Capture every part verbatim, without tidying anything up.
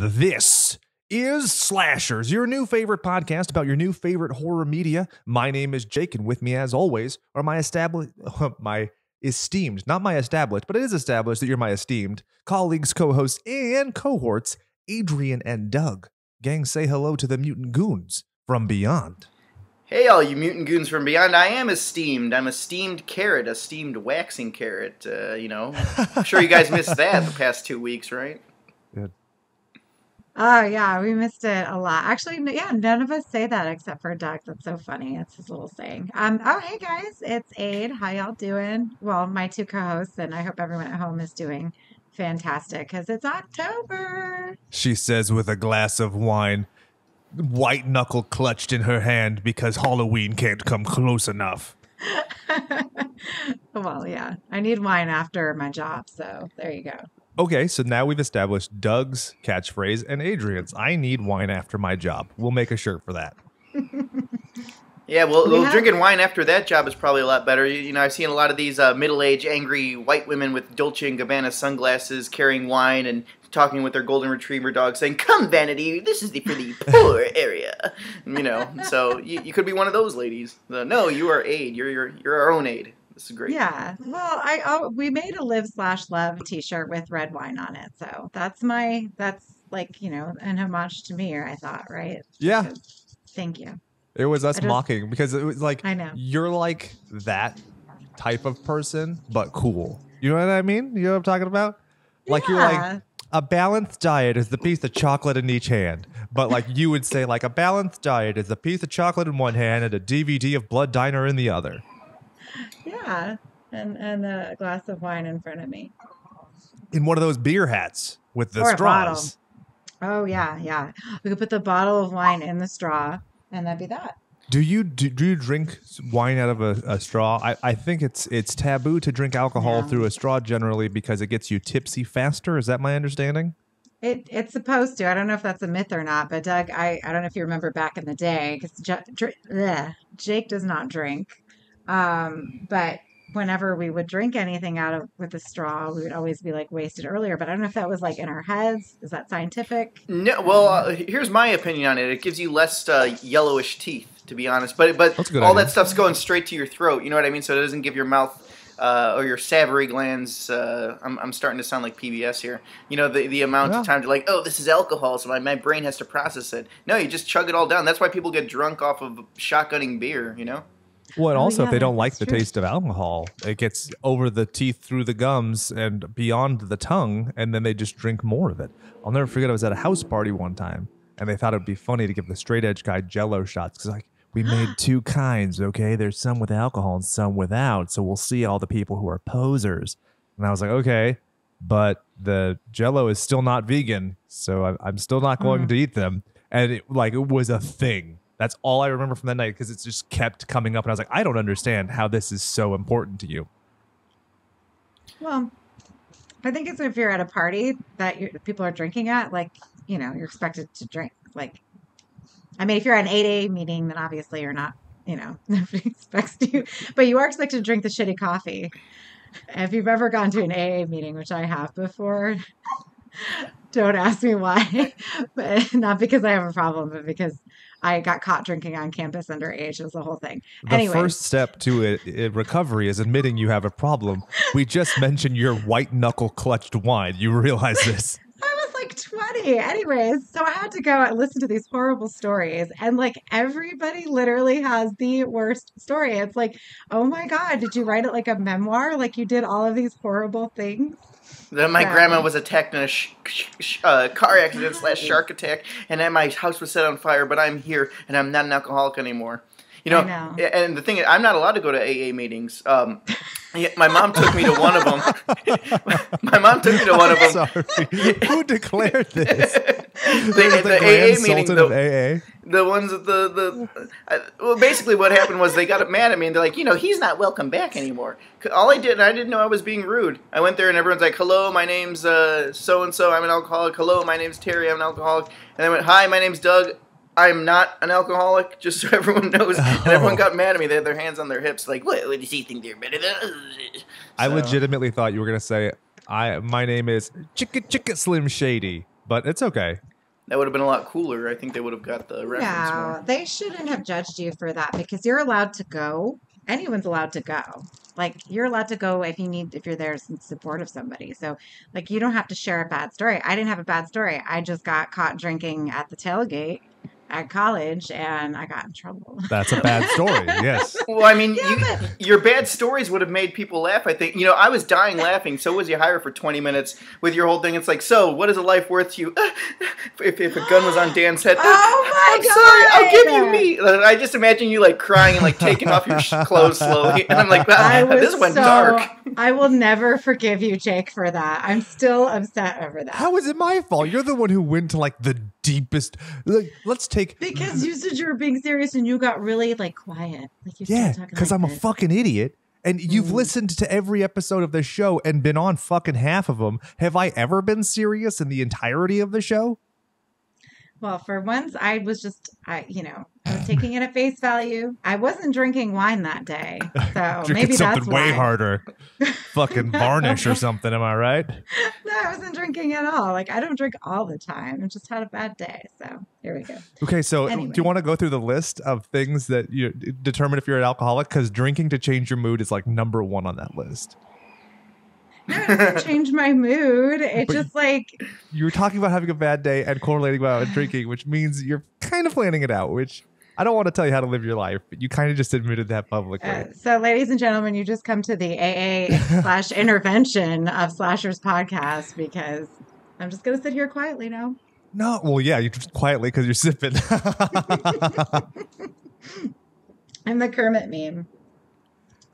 This is Slashers, your new favorite podcast about your new favorite horror media. My name is Jake, and with me, as always, are my established, my esteemed, not my established, but it is established that you're my esteemed colleagues, co-hosts, and cohorts, Adrian and Doug. Gang, say hello to the mutant goons from beyond. Hey, all you mutant goons from beyond. I am esteemed. I'm a steamed carrot, a steamed waxing carrot, uh, you know. I'm sure you guys missed that the past two weeks, right? Yeah. Oh, yeah, we missed it a lot. Actually, yeah, none of us say that except for Doug. That's so funny. That's his little saying. Um. Oh, hey, guys. It's Aid. How y'all doing? Well, my two co-hosts, and I hope everyone at home is doing fantastic, because it's October. She says with a glass of wine, white knuckle clutched in her hand because Halloween can't come close enough. Well, yeah, I need wine after my job, so there you go. Okay, so now we've established Doug's catchphrase and Adrian's. I need wine after my job. We'll make a shirt for that. Yeah, well, yeah. Drinking wine after that job is probably a lot better. You, you know, I've seen a lot of these uh, middle-aged, angry white women with Dolce and Gabbana sunglasses carrying wine and talking with their golden retriever dog saying, "Come, Vanity, this is the for the poor area." You know, so you, you could be one of those ladies. So, no, you are Aid. You're, you're, you're our own Aid. This is great. Yeah, well, I oh, we made a Live Slash Love t-shirt with red wine on it. So that's my, that's like, you know, an homage to me, or I thought, right? Yeah. So, thank you. It was us just mocking, because it was like, I know. You're like that type of person, but cool. You know what I mean? You know what I'm talking about? Like, yeah. You're like, a balanced diet is the piece of chocolate in each hand. But like you would say, like, a balanced diet is a piece of chocolate in one hand and a D V D of Blood Diner in the other. Yeah, and, and a glass of wine in front of me. In one of those beer hats with the or straws. A bottle. Oh, yeah, yeah. We could put the bottle of wine in the straw. And that'd be that. Do you do, do you drink wine out of a, a straw? I, I think it's it's taboo to drink alcohol, yeah, through a straw generally because it gets you tipsy faster. Is that my understanding? It It's supposed to. I don't know if that's a myth or not, but Doug, I, I don't know if you remember back in the day, because J- Jake does not drink. Um, but whenever we would drink anything out of with a straw, we would always be like wasted earlier. But I don't know if that was like in our heads. Is that scientific? No. Well, uh, here's my opinion on it. It gives you less uh, yellowish teeth, to be honest. But but all idea. That stuff's going straight to your throat. You know what I mean? So it doesn't give your mouth uh, or your salivary glands. Uh, I'm I'm starting to sound like P B S here. You know, the the amount yeah. of time to like, oh, this is alcohol, so my my brain has to process it. No, you just chug it all down. That's why people get drunk off of shotgunning beer. You know. Well, and also, oh, yeah, if they don't like the true taste of alcohol, it gets over the teeth, through the gums, and beyond the tongue, and then they just drink more of it. I'll never forget, I was at a house party one time, and they thought it would be funny to give the straight edge guy Jell-O shots, because like, we made two kinds, okay? There's some with alcohol and some without, so we'll see all the people who are posers. And I was like, okay, but the Jell-O is still not vegan, so I'm still not going mm. to eat them. And it, like, it was a thing. That's all I remember from that night, because it just kept coming up. And I was like, I don't understand how this is so important to you. Well, I think it's if you're at a party that you're, people are drinking at, like, you know, you're expected to drink. Like, I mean, if you're at an eight A meeting, then obviously you're not, you know, nobody expects you. But you are expected to drink the shitty coffee. If you've ever gone to an A A meeting, which I have before... Don't ask me why, but not because I have a problem, but because I got caught drinking on campus underage. It was the whole thing. The anyway. First step to it, it recovery is admitting you have a problem. We just mentioned your white knuckle clutched wine. You realize this. I was like twenty. Anyways, so I had to go and listen to these horrible stories. And like everybody literally has the worst story. It's like, oh my God, did you write it like a memoir? Like you did all of these horrible things? Then my right. grandma was attacked in a sh sh sh uh, car accident slash shark attack, and then my house was set on fire, but I'm here, and I'm not an alcoholic anymore. You know, know. And the thing is, I'm not allowed to go to A A meetings. Um, my mom took me to one of them. my mom took me to one of them. Sorry. Who declared this? the the, the A A meeting, the, A A? the ones that the, the uh, well, basically what happened was they got mad at me, and they're like, you know, he's not welcome back anymore. All I did, and I didn't know I was being rude. I went there, and everyone's like, hello, my name's uh, so-and-so, I'm an alcoholic. Hello, my name's Terry, I'm an alcoholic. And I went, hi, my name's Doug. I'm not an alcoholic, just so everyone knows. Oh. And everyone got mad at me. They had their hands on their hips, like, what, what does he think they're better than us? So. I legitimately thought you were going to say, "I my name is Chicka Chicka Slim Shady," but it's okay. That would have been a lot cooler. I think they would have got the reference. No, more. They shouldn't have judged you for that because you're allowed to go. Anyone's allowed to go. Like, you're allowed to go if you need, if you're there in support of somebody. So, like, you don't have to share a bad story. I didn't have a bad story. I just got caught drinking at the tailgate at college, and I got in trouble. That's a bad story, yes. Well, I mean, yeah, you, your bad stories would have made people laugh, I think. You know, I was dying laughing. So was your hire for twenty minutes with your whole thing. It's like, so, what is a life worth to you? if, if a gun was on Dan's head, oh my I'm God. Sorry, I'll give you me. I just imagine you, like, crying and, like, taking off your clothes slowly. And I'm like, wow, this went so dark. I will never forgive you, Jake, for that. I'm still upset over that. How is it my fault? You're the one who went to, like, the deepest, like, let's take because you said you were being serious and you got really like quiet. Like you yeah, because like I'm this. a fucking idiot. And you've mm. listened to every episode of this show and been on fucking half of them. Have I ever been serious in the entirety of the show? Well, for once, I was just, I you know, I was taking it at face value. I wasn't drinking wine that day, so maybe something that's way why. harder. Fucking varnish or something. Am I right? No, I wasn't drinking at all. Like, I don't drink all the time. I just had a bad day, so here we go. Okay, so anyway. Do you want to go through the list of things that you determine if you're an alcoholic? Because drinking to change your mood is like number one on that list. No, it doesn't change my mood. It's just like... You were talking about having a bad day and correlating about drinking, which means you're kind of planning it out, which I don't want to tell you how to live your life, but you kind of just admitted that publicly. Uh, so, ladies and gentlemen, you just come to the A A slash intervention of Slashers podcast because I'm just going to sit here quietly now. No, well, yeah, you're just quietly because you're sipping. I'm the Kermit meme.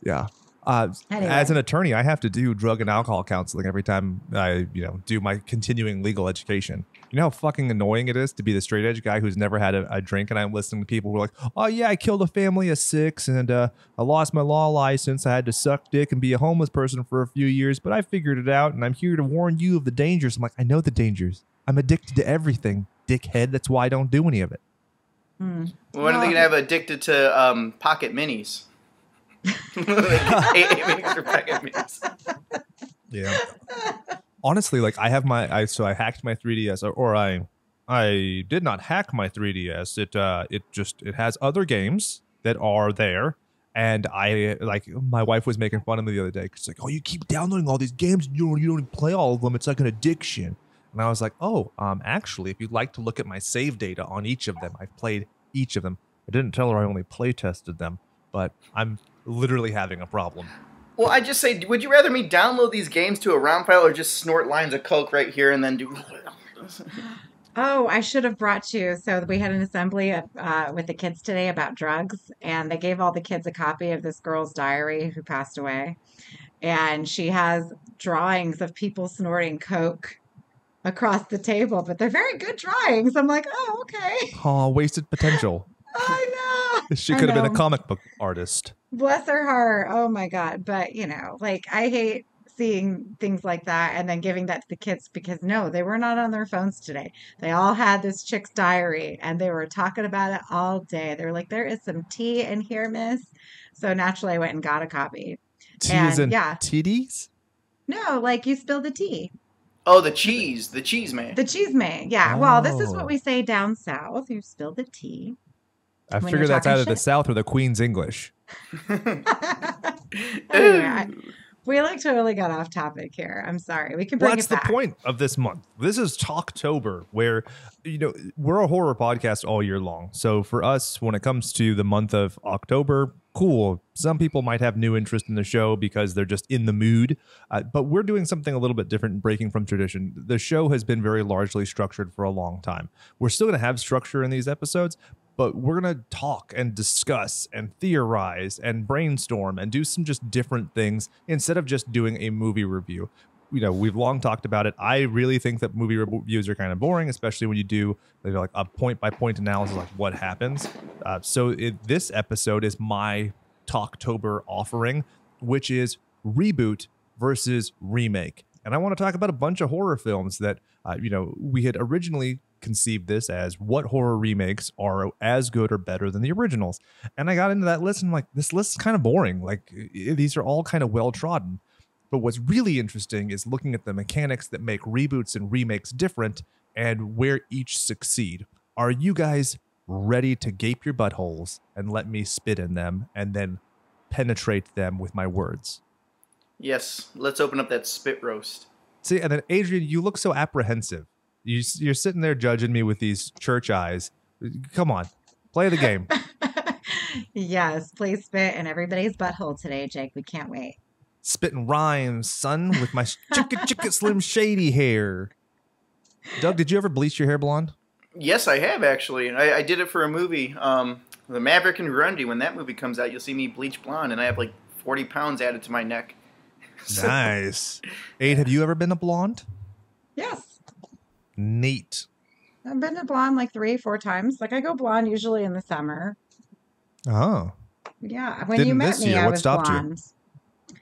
Yeah. Uh, anyway. As an attorney, I have to do drug and alcohol counseling every time I, you know, do my continuing legal education. You know how fucking annoying it is to be the straight edge guy who's never had a, a drink, and I'm listening to people who are like, "Oh yeah, I killed a family of six, and uh, I lost my law license. I had to suck dick and be a homeless person for a few years, but I figured it out, and I'm here to warn you of the dangers." I'm like, I know the dangers. I'm addicted to everything, dickhead. That's why I don't do any of it. Mm. Well, when are they gonna have addicted to um, pocket minis? Yeah. Honestly, like I have my I so I hacked my three D S or, or I I did not hack my three D S. It uh it just it has other games that are there, and I like my wife was making fun of me the other day. It's like, "Oh, you keep downloading all these games and you don't you don't even play all of them. It's like an addiction." And I was like, "Oh, um actually, if you'd like to look at my save data on each of them, I've played each of them." I didn't tell her I only play tested them, but I'm literally having a problem. Well, I just say, would you rather me download these games to a ROM file or just snort lines of coke right here and then do... Oh, I should have brought you. So we had an assembly of, uh, with the kids today about drugs, and they gave all the kids a copy of this girl's diary who passed away. And she has drawings of people snorting coke across the table, but they're very good drawings. I'm like, oh, okay. Oh, wasted potential. I know. She could have been a comic book artist. Bless her heart. Oh, my God. But, you know, like, I hate seeing things like that and then giving that to the kids because, no, they were not on their phones today. They all had this chick's diary, and they were talking about it all day. They were like, there is some tea in here, miss. So, naturally, I went and got a copy. Tea as in yeah. T Ds? No, like, you spill the tea. Oh, the cheese. The cheese man. The cheese man, yeah. Oh. Well, this is what we say down south. You spill the tea. I when figure that's either shit. the South or the Queen's English. Anyway, we like totally got off topic here. I'm sorry. We can bring well, that's it back. The point of this month. This is Talktober, where you know we're a horror podcast all year long. So for us, when it comes to the month of October, cool. Some people might have new interest in the show because they're just in the mood. Uh, but we're doing something a little bit different and breaking from tradition. The show has been very largely structured for a long time. We're still going to have structure in these episodes, but we're going to talk and discuss and theorize and brainstorm and do some just different things instead of just doing a movie review. You know, we've long talked about it. I really think that movie reviews are kind of boring, especially when you do you know, like a point-by-point analysis like what happens. Uh, so it, this episode is my Talktober offering, which is reboot versus remake. And I want to talk about a bunch of horror films that, uh, you know, we had originally conceived this as what horror remakes are as good or better than the originals. And I got into that list and I'm like, this list is kind of boring. Like, these are all kind of well-trodden. But what's really interesting is looking at the mechanics that make reboots and remakes different and where each succeed. Are you guys ready to gape your buttholes and let me spit in them and then penetrate them with my words? Yes, let's open up that spit roast. See, and then Adrian, you look so apprehensive. You, you're sitting there judging me with these church eyes. Come on, play the game. Yes, please spit in everybody's butthole today, Jake. We can't wait. Spitting rhymes, son, with my Chicka Chicka Slim Shady hair. Doug, did you ever bleach your hair blonde? Yes, I have, actually. I, I did it for a movie, um, The Maverick and Grundy. When that movie comes out, you'll see me bleach blonde, and I have like forty pounds added to my neck. So. Nice. Aid, have you ever been a blonde? Yes. Neat. I've been a blonde like three, four times. Like, I go blonde usually in the summer. Oh. Yeah. When Didn't you met me, year. I what was stopped blonde. You?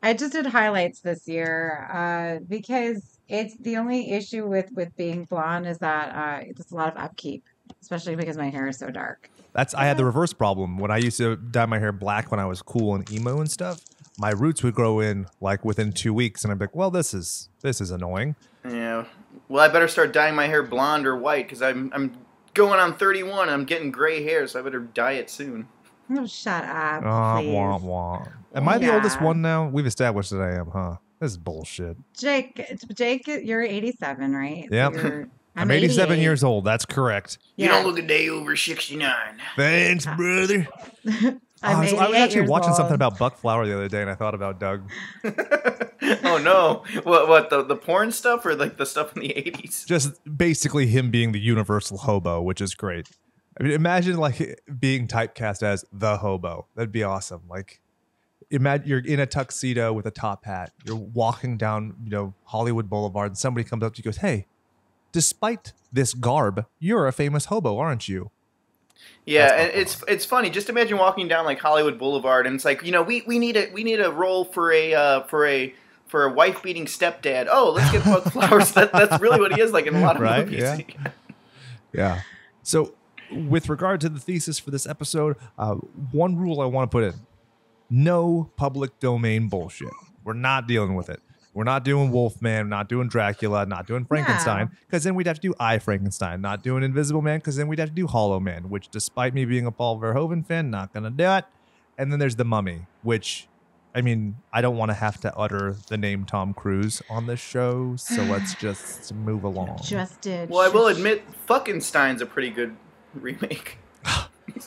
I just did highlights this year uh, because it's the only issue with, with being blonde is that uh, there's a lot of upkeep, especially because my hair is so dark. That's yeah. I had the reverse problem. When I used to dye my hair black when I was cool and emo and stuff, my roots would grow in like within two weeks. And I'd be like, well, this is this is annoying. Yeah. Well, I better start dyeing my hair blonde or white because I'm I'm going on thirty-one. I'm getting gray hair, so I better dye it soon. Oh, shut up, oh, please. Wah, wah. Am yeah. I the oldest one now? We've established that I am, huh? This is bullshit. Jake, Jake, you're eighty-seven, right? Yep. So you're, I'm, I'm eighty-seven years old. That's correct. Yeah. You don't look a day over sixty-nine. Thanks, brother. I'm oh, so I was actually watching old. something about Buck Flower the other day, and I thought about Doug. Oh, no. What, what the, the porn stuff or like the stuff in the eighties? Just basically him being the universal hobo, which is great. I mean, imagine like being typecast as the hobo. That'd be awesome. Like, imagine you're in a tuxedo with a top hat. You're walking down, you know, Hollywood Boulevard, and somebody comes up to you and goes, hey, despite this garb, you're a famous hobo, aren't you? Yeah, and it's it's funny. Just imagine walking down like Hollywood Boulevard, and it's like, you know, we we need a we need a role for a uh, for a for a wife beating stepdad. Oh, let's get Buck Flowers. that, that's really what he is like in a lot of right? movies. Yeah. yeah. So, with regard to the thesis for this episode, uh, one rule I want to put in: no public domain bullshit. We're not dealing with it. We're not doing Wolfman, not doing Dracula, not doing Frankenstein, because yeah. then we'd have to do I, Frankenstein, not doing Invisible Man, because then we'd have to do Hollow Man, which despite me being a Paul Verhoeven fan, not going to do it. And then there's The Mummy, which, I mean, I don't want to have to utter the name Tom Cruise on this show, so let's just move along. Just did. Well, I will admit, Fuckenstein's a pretty good remake.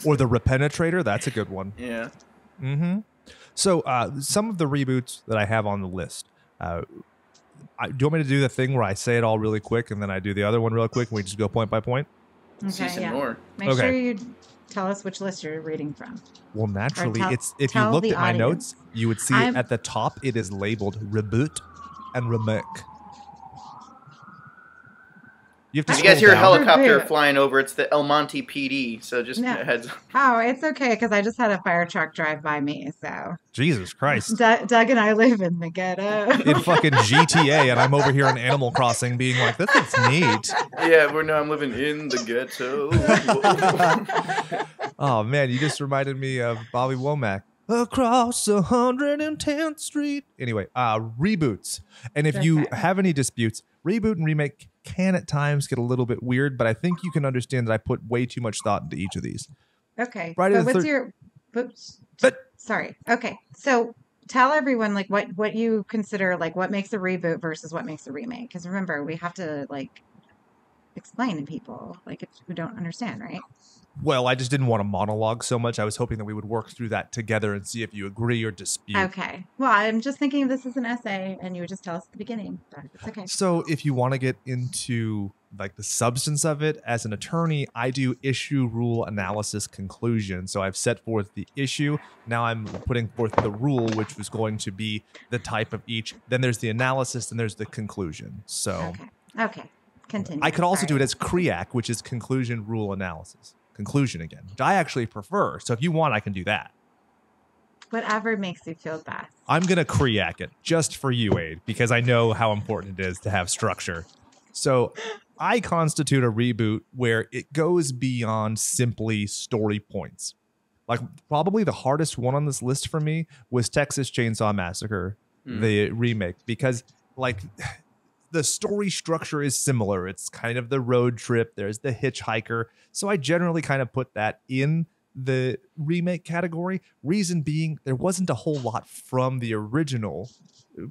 Or The Repenetrator, that's a good one. Yeah. Mm-hmm. So uh, some of the reboots that I have on the list. Uh, I, do you want me to do the thing where I say it all really quick and then I do the other one real quick and we just go point by point? Okay, yeah. Make okay. sure you tell us which list you're reading from. Well, naturally, tell, it's if you looked at audience. my notes, you would see I'm, at the top it is labeled reboot and remake. You have to. Did you guys hear down. a helicopter reboot. flying over? It's the El Monte P D. So just no. heads up. Oh, it's okay because I just had a fire truck drive by me. So Jesus Christ, D Doug and I live in the ghetto in fucking G T A, and I'm over here in Animal Crossing, being like, "This is neat." Yeah, we're no, I'm living in the ghetto. Oh man, you just reminded me of Bobby Womack. Across one hundred tenth Street. Anyway, uh, reboots, and if okay. you have any disputes, reboot and remake can at times get a little bit weird, but I think you can understand that I put way too much thought into each of these. Okay. Right. But what's your? Oops, but sorry. Okay. So tell everyone like what what you consider like what makes a reboot versus what makes a remake. Because remember, we have to like explain to people like if who don't understand, right? Well, I just didn't want to monologue so much. I was hoping that we would work through that together and see if you agree or dispute. Okay. Well, I'm just thinking of this as an essay, and you would just tell us at the beginning. But it's okay. So if you want to get into like the substance of it, as an attorney, I do issue, rule, analysis, conclusion. So I've set forth the issue. Now I'm putting forth the rule, which was going to be the type of each. Then there's the analysis, and there's the conclusion. So okay. Okay. Continue. I could also Sorry. do it as C R E A C, which is conclusion, rule, analysis. Conclusion again, which I actually prefer. So if you want, I can do that. Whatever makes you feel best. I'm going to C R E A C it just for you, Aid, because I know how important it is to have structure. So I constitute a reboot where it goes beyond simply story points. Like probably the hardest one on this list for me was Texas Chainsaw Massacre, mm. the remake, because like the story structure is similar. It's kind of the road trip. There's the hitchhiker. So I generally kind of put that in the remake category. Reason being, there wasn't a whole lot from the original.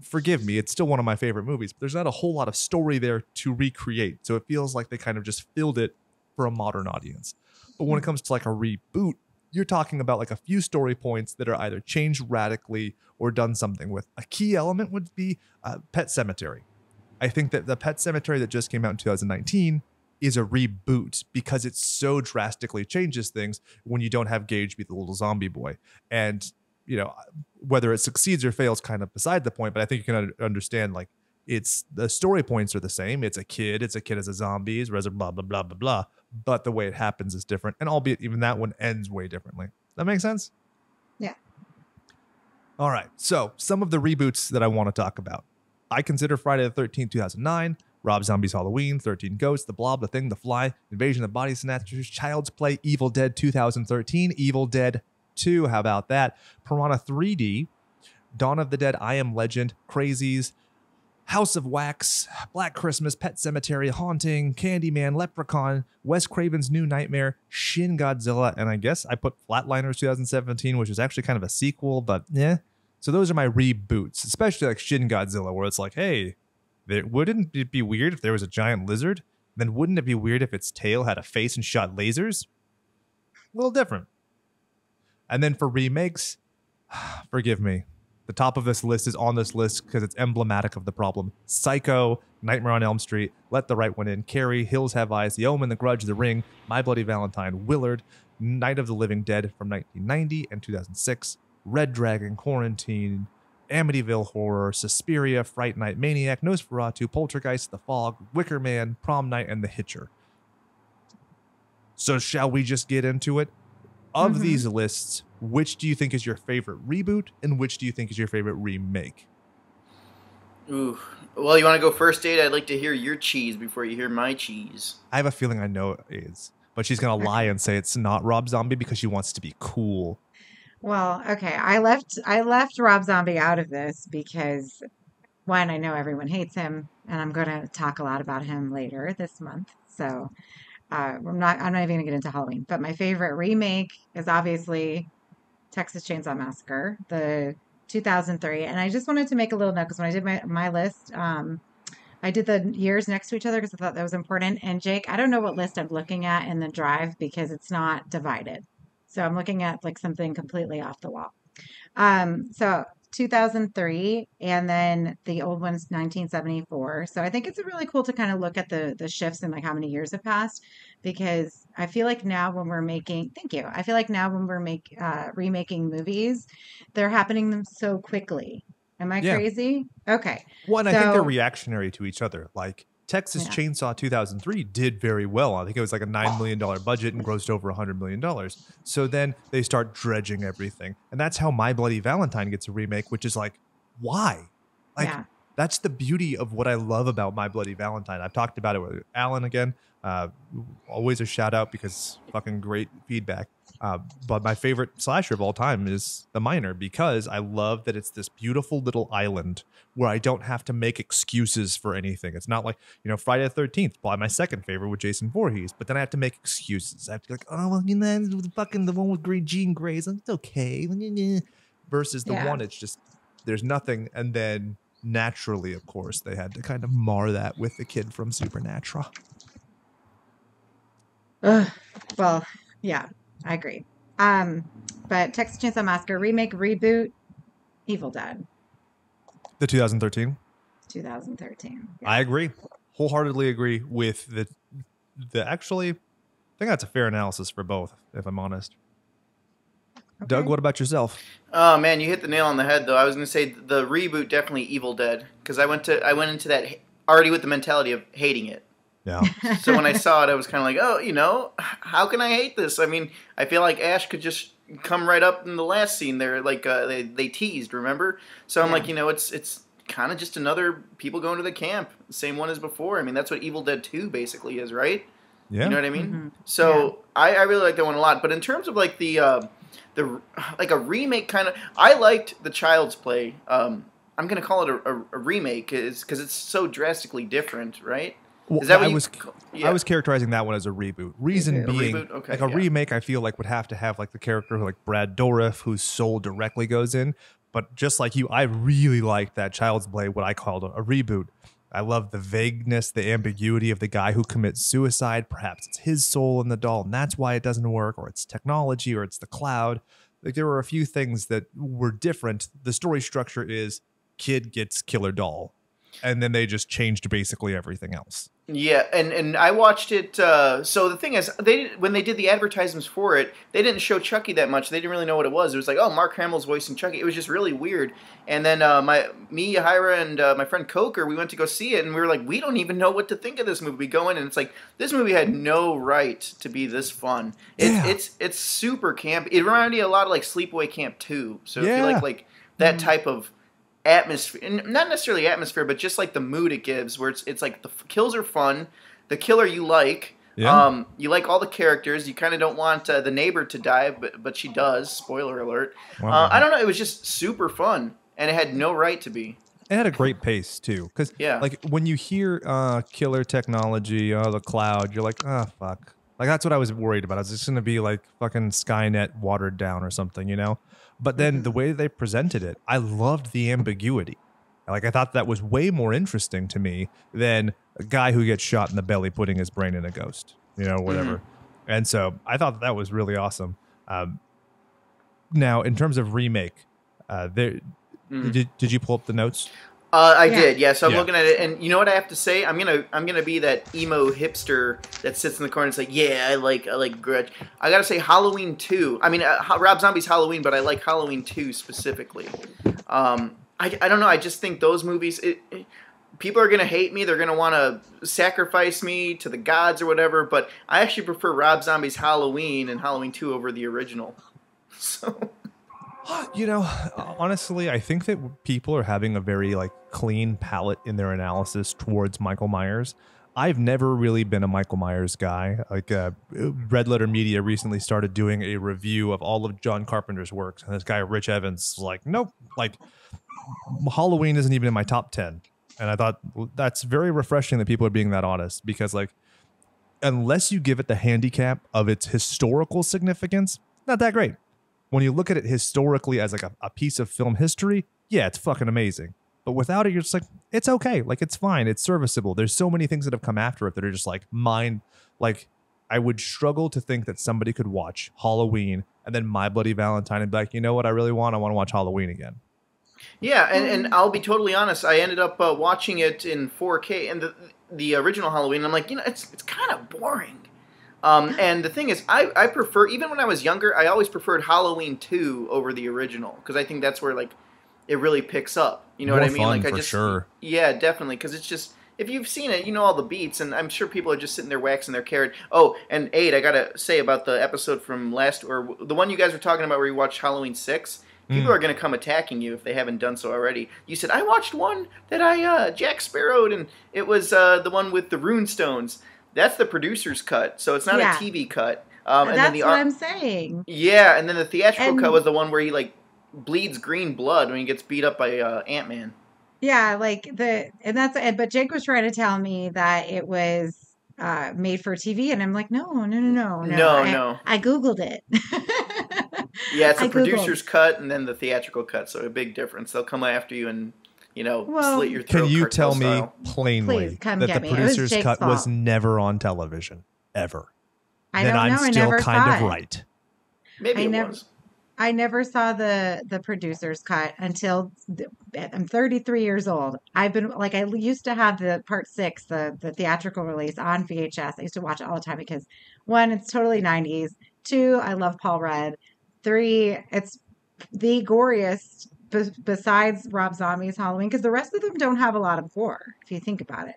Forgive me, it's still one of my favorite movies, but there's not a whole lot of story there to recreate. So it feels like they kind of just filled it for a modern audience. But when it comes to like a reboot, you're talking about like a few story points that are either changed radically or done something with. A key element would be uh, Pet Sematary. I think that the Pet Sematary that just came out in two thousand nineteen is a reboot because it so drastically changes things when you don't have Gage be the little zombie boy. And, you know, whether it succeeds or fails kind of beside the point, but I think you can understand, like, it's the story points are the same. It's a kid. It's a kid as a zombie. It's blah, blah, blah, blah, blah. But the way it happens is different. And albeit even that one ends way differently. That makes sense? Yeah. All right. So some of the reboots that I want to talk about. I consider Friday the thirteenth, two thousand nine, Rob Zombie's Halloween, thirteen Ghosts, The Blob, The Thing, The Fly, Invasion of the Body Snatchers, Child's Play, Evil Dead two thousand thirteen, Evil Dead two. How about that? Piranha three D, Dawn of the Dead, I Am Legend, Crazies, House of Wax, Black Christmas, Pet Sematary, Haunting, Candyman, Leprechaun, Wes Craven's New Nightmare, Shin Godzilla, and I guess I put Flatliners two thousand seventeen, which is actually kind of a sequel, but yeah. So those are my reboots, especially like Shin Godzilla, where it's like, hey, there, wouldn't it be weird if there was a giant lizard? Then wouldn't it be weird if its tail had a face and shot lasers? A little different. And then for remakes, forgive me. The top of this list is on this list because it's emblematic of the problem. Psycho, Nightmare on Elm Street, Let the Right One In, Carrie, Hills Have Eyes, The Omen, The Grudge, The Ring, My Bloody Valentine, Willard, Night of the Living Dead from nineteen ninety and two thousand six, Red Dragon, Quarantine, Amityville Horror, Suspiria, Fright Night, Maniac, Nosferatu, Poltergeist, The Fog, Wicker Man, Prom Night, and The Hitcher. So shall we just get into it? Of mm-hmm. these lists, which do you think is your favorite reboot and which do you think is your favorite remake? Ooh. Well, you want to go first, Dade? I'd like to hear your cheese before you hear my cheese. I have a feeling I know it is, but she's going to lie and say it's not Rob Zombie because she wants to be cool. Well, okay. I left I left Rob Zombie out of this because, one, I know everyone hates him, and I'm going to talk a lot about him later this month, so... Uh, I'm not. I'm not even gonna get into Halloween. But my favorite remake is obviously Texas Chainsaw Massacre, the two thousand three. And I just wanted to make a little note because when I did my my list, um, I did the years next to each other because I thought that was important. And Jake, I don't know what list I'm looking at in the drive because it's not divided. So I'm looking at like something completely off the wall. Um, so two thousand three, and then the old one's nineteen seventy-four. So I think it's really cool to kind of look at the the shifts and like how many years have passed, because I feel like now when we're making, thank you, I feel like now when we're make uh, remaking movies, they're happening them so quickly. Am I yeah. crazy? Okay. Well, and so, I think they're reactionary to each other. Like Texas yeah. Chainsaw two thousand three did very well. I think it was like a nine million dollars budget and grossed over one hundred million dollars. So then they start dredging everything. And that's how My Bloody Valentine gets a remake, which is like, why? Like, yeah. that's the beauty of what I love about My Bloody Valentine. I've talked about it with Alan again. Uh, always a shout out because fucking great feedback. Uh, but my favorite slasher of all time is The Miner, because I love that it's this beautiful little island where I don't have to make excuses for anything. It's not like, you know, Friday the thirteenth, probably my second favorite with Jason Voorhees, but then I have to make excuses. I have to be like, oh, well, you know, the fucking the one with green Jean Grey's, it's okay. Versus the yeah. one, it's just, there's nothing. And then naturally, of course, they had to kind of mar that with the kid from Supernatural. Ugh, well, yeah. I agree. Um, but Texas Chainsaw Massacre, remake, reboot, Evil Dead. The two thousand thirteen? two thousand thirteen. Yeah. I agree. Wholeheartedly agree with the, the actually, I think that's a fair analysis for both, if I'm honest. Okay. Doug, what about yourself? Oh, man, you hit the nail on the head, though. I was going to say the reboot, definitely Evil Dead, because I went to I went into that already with the mentality of hating it. Yeah. So when I saw it, I was kind of like, oh, you know, how can I hate this? I mean, I feel like Ash could just come right up in the last scene there, like uh, they, they teased, remember? So I'm yeah. like, you know, it's it's kind of just another people going to the camp, same one as before. I mean, that's what Evil Dead two basically is, right? Yeah. You know what I mean? Mm-hmm. So yeah. I, I really like that one a lot. But in terms of like the, uh, the like a remake kind of, I liked the Child's Play. Um, I'm going to call it a, a, a remake because it's so drastically different, right? Well, Is that what I you, was yeah. I was characterizing that one as a reboot. Reason yeah, being, reboot? Okay, like a yeah. remake, I feel like would have to have like the character who, like Brad Dourif, whose soul directly goes in. But just like you, I really liked that Child's Play, what I called a, a reboot. I love the vagueness, the ambiguity of the guy who commits suicide. Perhaps it's his soul in the doll, and that's why it doesn't work, or it's technology, or it's the cloud. Like there were a few things that were different. The story structure is kid gets killer doll. And then they just changed basically everything else. Yeah, and, and I watched it. Uh, so the thing is, they when they did the advertisements for it, they didn't show Chucky that much. They didn't really know what it was. It was like, oh, Mark Hamill's voicing Chucky. It was just really weird. And then uh, my me, Hira, and uh, my friend Coker, we went to go see it, and we were like, we don't even know what to think of this movie. We go in, and it's like, this movie had no right to be this fun. It, yeah. It's it's super camp. It reminded me a lot of like Sleepaway Camp two. So yeah. if you like like that mm-hmm. type of atmosphere, and not necessarily atmosphere, but just like the mood it gives, where it's it's like the kills are fun, the killer you like, yeah. um, you like all the characters, you kind of don't want uh, the neighbor to die, but but she does. Spoiler alert. Wow. Uh, I don't know. It was just super fun, and it had no right to be. It had a great pace too, because yeah. like when you hear uh, killer technology, uh, the cloud, you're like, ah, oh, fuck. Like that's what I was worried about. I was just gonna be like fucking Skynet watered down or something, you know. But then the way they presented it, I loved the ambiguity. Like, I thought that was way more interesting to me than a guy who gets shot in the belly putting his brain in a ghost, you know, whatever. Mm-hmm. And so I thought that was really awesome. Um, now, in terms of remake, uh, there, mm-hmm. did, did you pull up the notes? Uh, I yeah. did, yeah. So I'm yeah. looking at it, and you know what I have to say? I'm gonna, I'm gonna be that emo hipster that sits in the corner and is like, yeah, I like, I like Grudge. I gotta say, Halloween two. I mean, uh, Rob Zombie's Halloween, but I like Halloween two specifically. Um, I, I don't know. I just think those movies. It, it, people are gonna hate me. They're gonna want to sacrifice me to the gods or whatever. But I actually prefer Rob Zombie's Halloween and Halloween two over the original. So. You know, honestly, I think that people are having a very like clean palette in their analysis towards Michael Myers. I've never really been a Michael Myers guy. Like uh, Red Letter Media recently started doing a review of all of John Carpenter's works. And this guy, Rich Evans, was like, nope, like Halloween isn't even in my top ten. And I thought well, that's very refreshing that people are being that honest, because like unless you give it the handicap of its historical significance, not that great. When you look at it historically as like a, a piece of film history, yeah, it's fucking amazing. But without it, you're just like, it's okay. Like, it's fine. It's serviceable. There's so many things that have come after it that are just like mine. Like, I would struggle to think that somebody could watch Halloween and then My Bloody Valentine and be like, you know what I really want? I want to watch Halloween again. Yeah, and, and I'll be totally honest. I ended up uh, watching it in four K and the, the original Halloween. And I'm like, you know, it's, it's kind of boring. Um, and the thing is, I, I prefer, even when I was younger, I always preferred Halloween two over the original, because I think that's where, like, it really picks up. You know More what I mean? Fun, like, I for just, sure. Yeah, definitely, because it's just, if you've seen it, you know all the beats, and I'm sure people are just sitting there waxing their carrot. Oh, and Aid, I got to say about the episode from last, or the one you guys were talking about where you watched Halloween six, people mm. are going to come attacking you if they haven't done so already. You said, I watched one that I, uh, Jack Sparrowed, and it was uh, the one with the Runestones. That's the producer's cut, so it's not yeah. a T V cut. Um, and That's then the what I'm saying. Yeah, and then the theatrical and cut was the one where he like bleeds green blood when he gets beat up by uh, Ant-Man. Yeah, like the and that's but Jake was trying to tell me that it was uh, made for T V, and I'm like, no, no, no, no, no, no. I, no. I googled it. yeah, it's the producer's cut and then the theatrical cut, so a big difference. They'll come after you and. You know, well, slit your throat. Can you tell me style. plainly that the producer's cut fault. was never on television ever? I then don't I'm know. still I never kind of it. right. Maybe I it never, was. I never saw the the producer's cut until the, I'm thirty-three years old. I've been like I used to have the part six, the the theatrical release on V H S. I used to watch it all the time because one, it's totally nineties. Two, I love Paul Rudd. Three, it's the goriest. Be besides Rob Zombie's Halloween, because the rest of them don't have a lot of gore, if you think about it.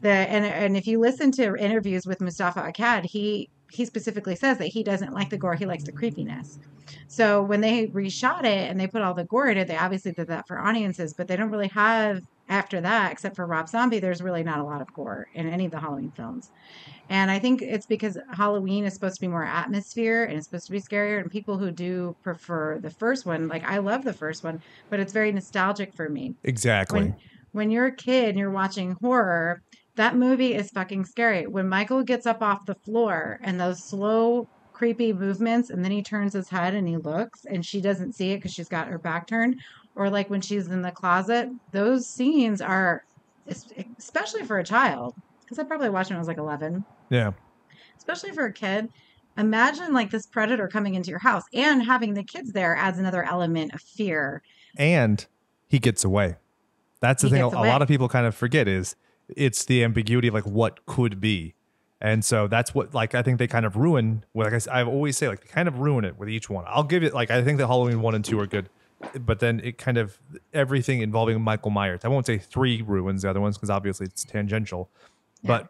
The and and if you listen to interviews with Mustafa Akkad, he he specifically says that he doesn't like the gore; he likes the creepiness. So when they reshot it and they put all the gore in it, they obviously did that for audiences, but they don't really have after that, except for Rob Zombie, there's really not a lot of gore in any of the Halloween films. And I think it's because Halloween is supposed to be more atmosphere and it's supposed to be scarier. And people who do prefer the first one, like I love the first one, but it's very nostalgic for me. Exactly. When, when you're a kid and you're watching horror, that movie is fucking scary. When Michael gets up off the floor and those slow, creepy movements, and then he turns his head and he looks and she doesn't see it because she's got her back turned. Or like when she's in the closet, those scenes are, especially for a child, because I probably watched when I was like eleven. Yeah. Especially for a kid. Imagine like this predator coming into your house, and having the kids there adds another element of fear. And he gets away. That's the he thing a away. lot of people kind of forget is it's the ambiguity of like what could be. And so that's what, like, I think they kind of ruin, like I, I always say, like, they kind of ruin it with each one. I'll give it, like, I think the Halloween one and two are good. But then it kind of, everything involving Michael Myers, I won't say three ruins the other ones because obviously it's tangential. Yeah. But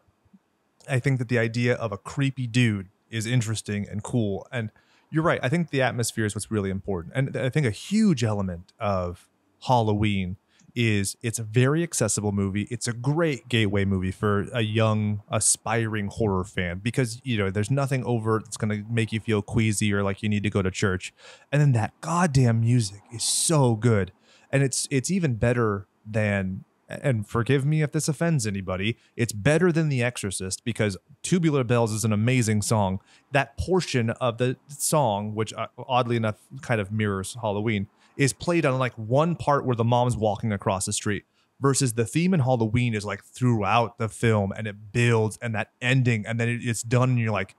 I think that the idea of a creepy dude is interesting and cool. And you're right. I think the atmosphere is what's really important. And I think a huge element of Halloween is it's a very accessible movie. It's a great gateway movie for a young, aspiring horror fan because, you know, there's nothing overt that's going to make you feel queasy or like you need to go to church. And then that goddamn music is so good. And it's it's even better than, and forgive me if this offends anybody, it's better than The Exorcist because Tubular Bells is an amazing song. That portion of the song, which oddly enough kind of mirrors Halloween, is played on like one part where the mom's walking across the street versus the theme in Halloween is like throughout the film and it builds and that ending and then it, it's done and you're like,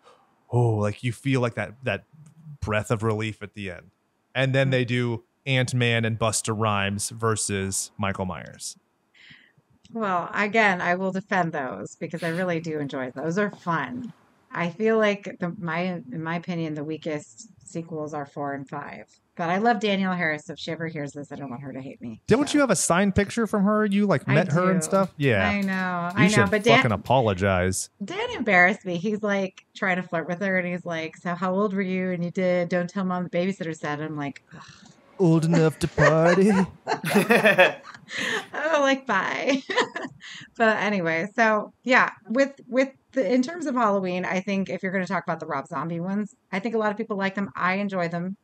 oh, like you feel like that that breath of relief at the end. And then they do Ant-Man and Busta Rhymes versus Michael Myers. Well, again, I will defend those because I really do enjoy those. Those are fun. I feel like the, my, in my opinion, the weakest sequels are four and five. But I love Danielle Harris. So if she ever hears this, I don't want her to hate me. Didn't so. you have a signed picture from her? You like met I her do. and stuff? Yeah. I know. You I know. But Dan fucking apologize. Dan embarrassed me. He's like trying to flirt with her and he's like, so how old were you? And you did Don't Tell Mom the Babysitter Said. And I'm like, ugh. Old enough to party. Oh, like bye. But anyway, so yeah, with with the, in terms of Halloween, I think if you're going to talk about the Rob Zombie ones, I think a lot of people like them. I enjoy them.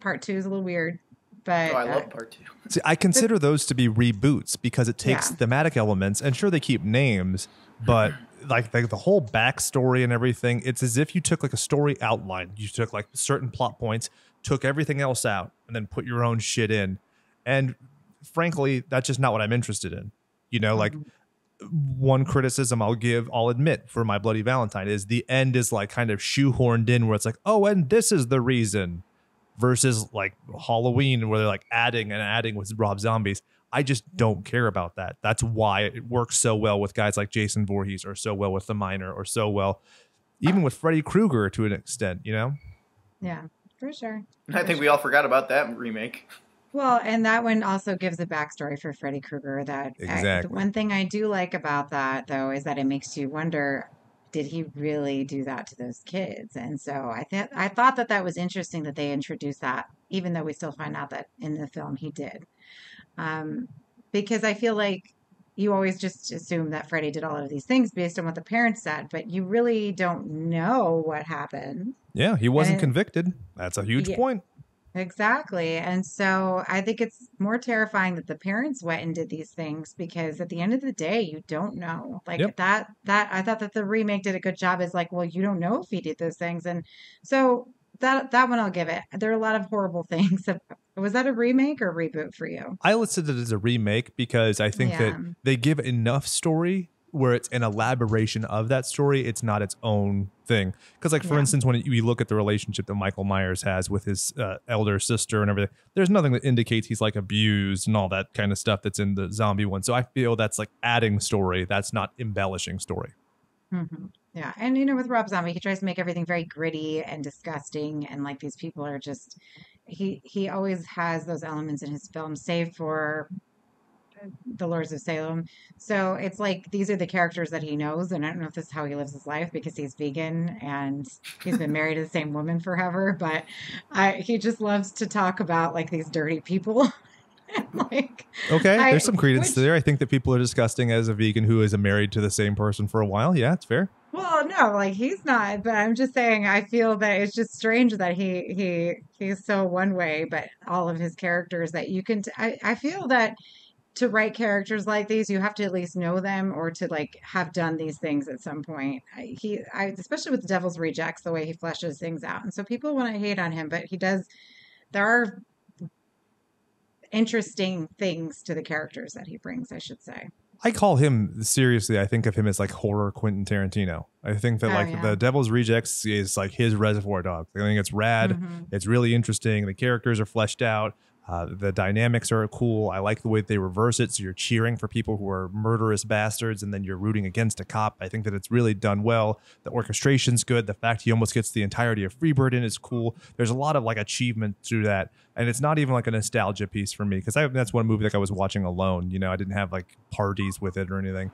Part two is a little weird, but oh, I uh, love part two. See, I consider those to be reboots because it takes yeah. thematic elements, and sure they keep names, but like the, the whole backstory and everything, it's as if you took like a story outline. You took like certain plot points, took everything else out, and then put your own shit in. And frankly, that's just not what I'm interested in. You know, like one criticism I'll give, I'll admit for My Bloody Valentine is the end is like kind of shoehorned in where it's like, oh, and this is the reason versus like Halloween where they're like adding and adding with Rob Zombies. I just don't care about that. That's why it works so well with guys like Jason Voorhees or so well with The Miner or so well, even with Freddy Krueger to an extent, you know? Yeah, for sure. For I think sure. we all forgot about that remake. Well, and that one also gives a backstory for Freddy Krueger. That exactly. I, the one thing I do like about that, though, is that it makes you wonder, did he really do that to those kids? And so I th I thought that that was interesting that they introduced that, even though we still find out that in the film he did. Um, because I feel like you always just assume that Freddy did all of these things based on what the parents said, but you really don't know what happened. Yeah, he wasn't and, convicted. That's a huge yeah, point. Exactly. And so I think it's more terrifying that the parents went and did these things because at the end of the day, you don't know. Like yep. that, that I thought that the remake did a good job is like, well, you don't know if he did those things. And so that, that one I'll give it. There are a lot of horrible things. Was that a remake or a reboot for you? I listed it as a remake because I think yeah. that they give enough story where it's an elaboration of that story. It's not its own thing. Because like, for yeah. instance, when you look at the relationship that Michael Myers has with his uh, elder sister and everything, there's nothing that indicates he's like abused and all that kind of stuff that's in the zombie one. So I feel that's like adding story. That's not embellishing story. Mm-hmm. Yeah. And, you know, with Rob Zombie, he tries to make everything very gritty and disgusting. And like these people are just, he, he always has those elements in his films, save for The Lords of Salem. So it's like these are the characters that he knows, and I don't know if this is how he lives his life because he's vegan and he's been married to the same woman forever, but I, he just loves to talk about like these dirty people and like Okay, I, there's some credence which, there. I think that people are disgusting as a vegan who is married to the same person for a while. Yeah, it's fair. Well, no, like he's not, but I'm just saying I feel that it's just strange that he he he's so one way, but all of his characters that you can. T- I I feel that to write characters like these, you have to at least know them or to like have done these things at some point. I, he, I especially with the Devil's Rejects, the way he fleshes things out, and so people want to hate on him, but he does. There are interesting things to the characters that he brings, I should say. I call him, seriously, I think of him as like horror Quentin Tarantino. I think that oh, like yeah. the Devil's Rejects is like his Reservoir Dogs. I think it's rad. Mm-hmm. It's really interesting. The characters are fleshed out. Uh, the dynamics are cool. I like the way they reverse it. So you're cheering for people who are murderous bastards and then you're rooting against a cop. I think that it's really done well. The orchestration's good. The fact he almost gets the entirety of Freebird in is cool. There's a lot of like achievement to that. And it's not even like a nostalgia piece for me because that's one movie that I was watching alone. You know, I didn't have like parties with it or anything.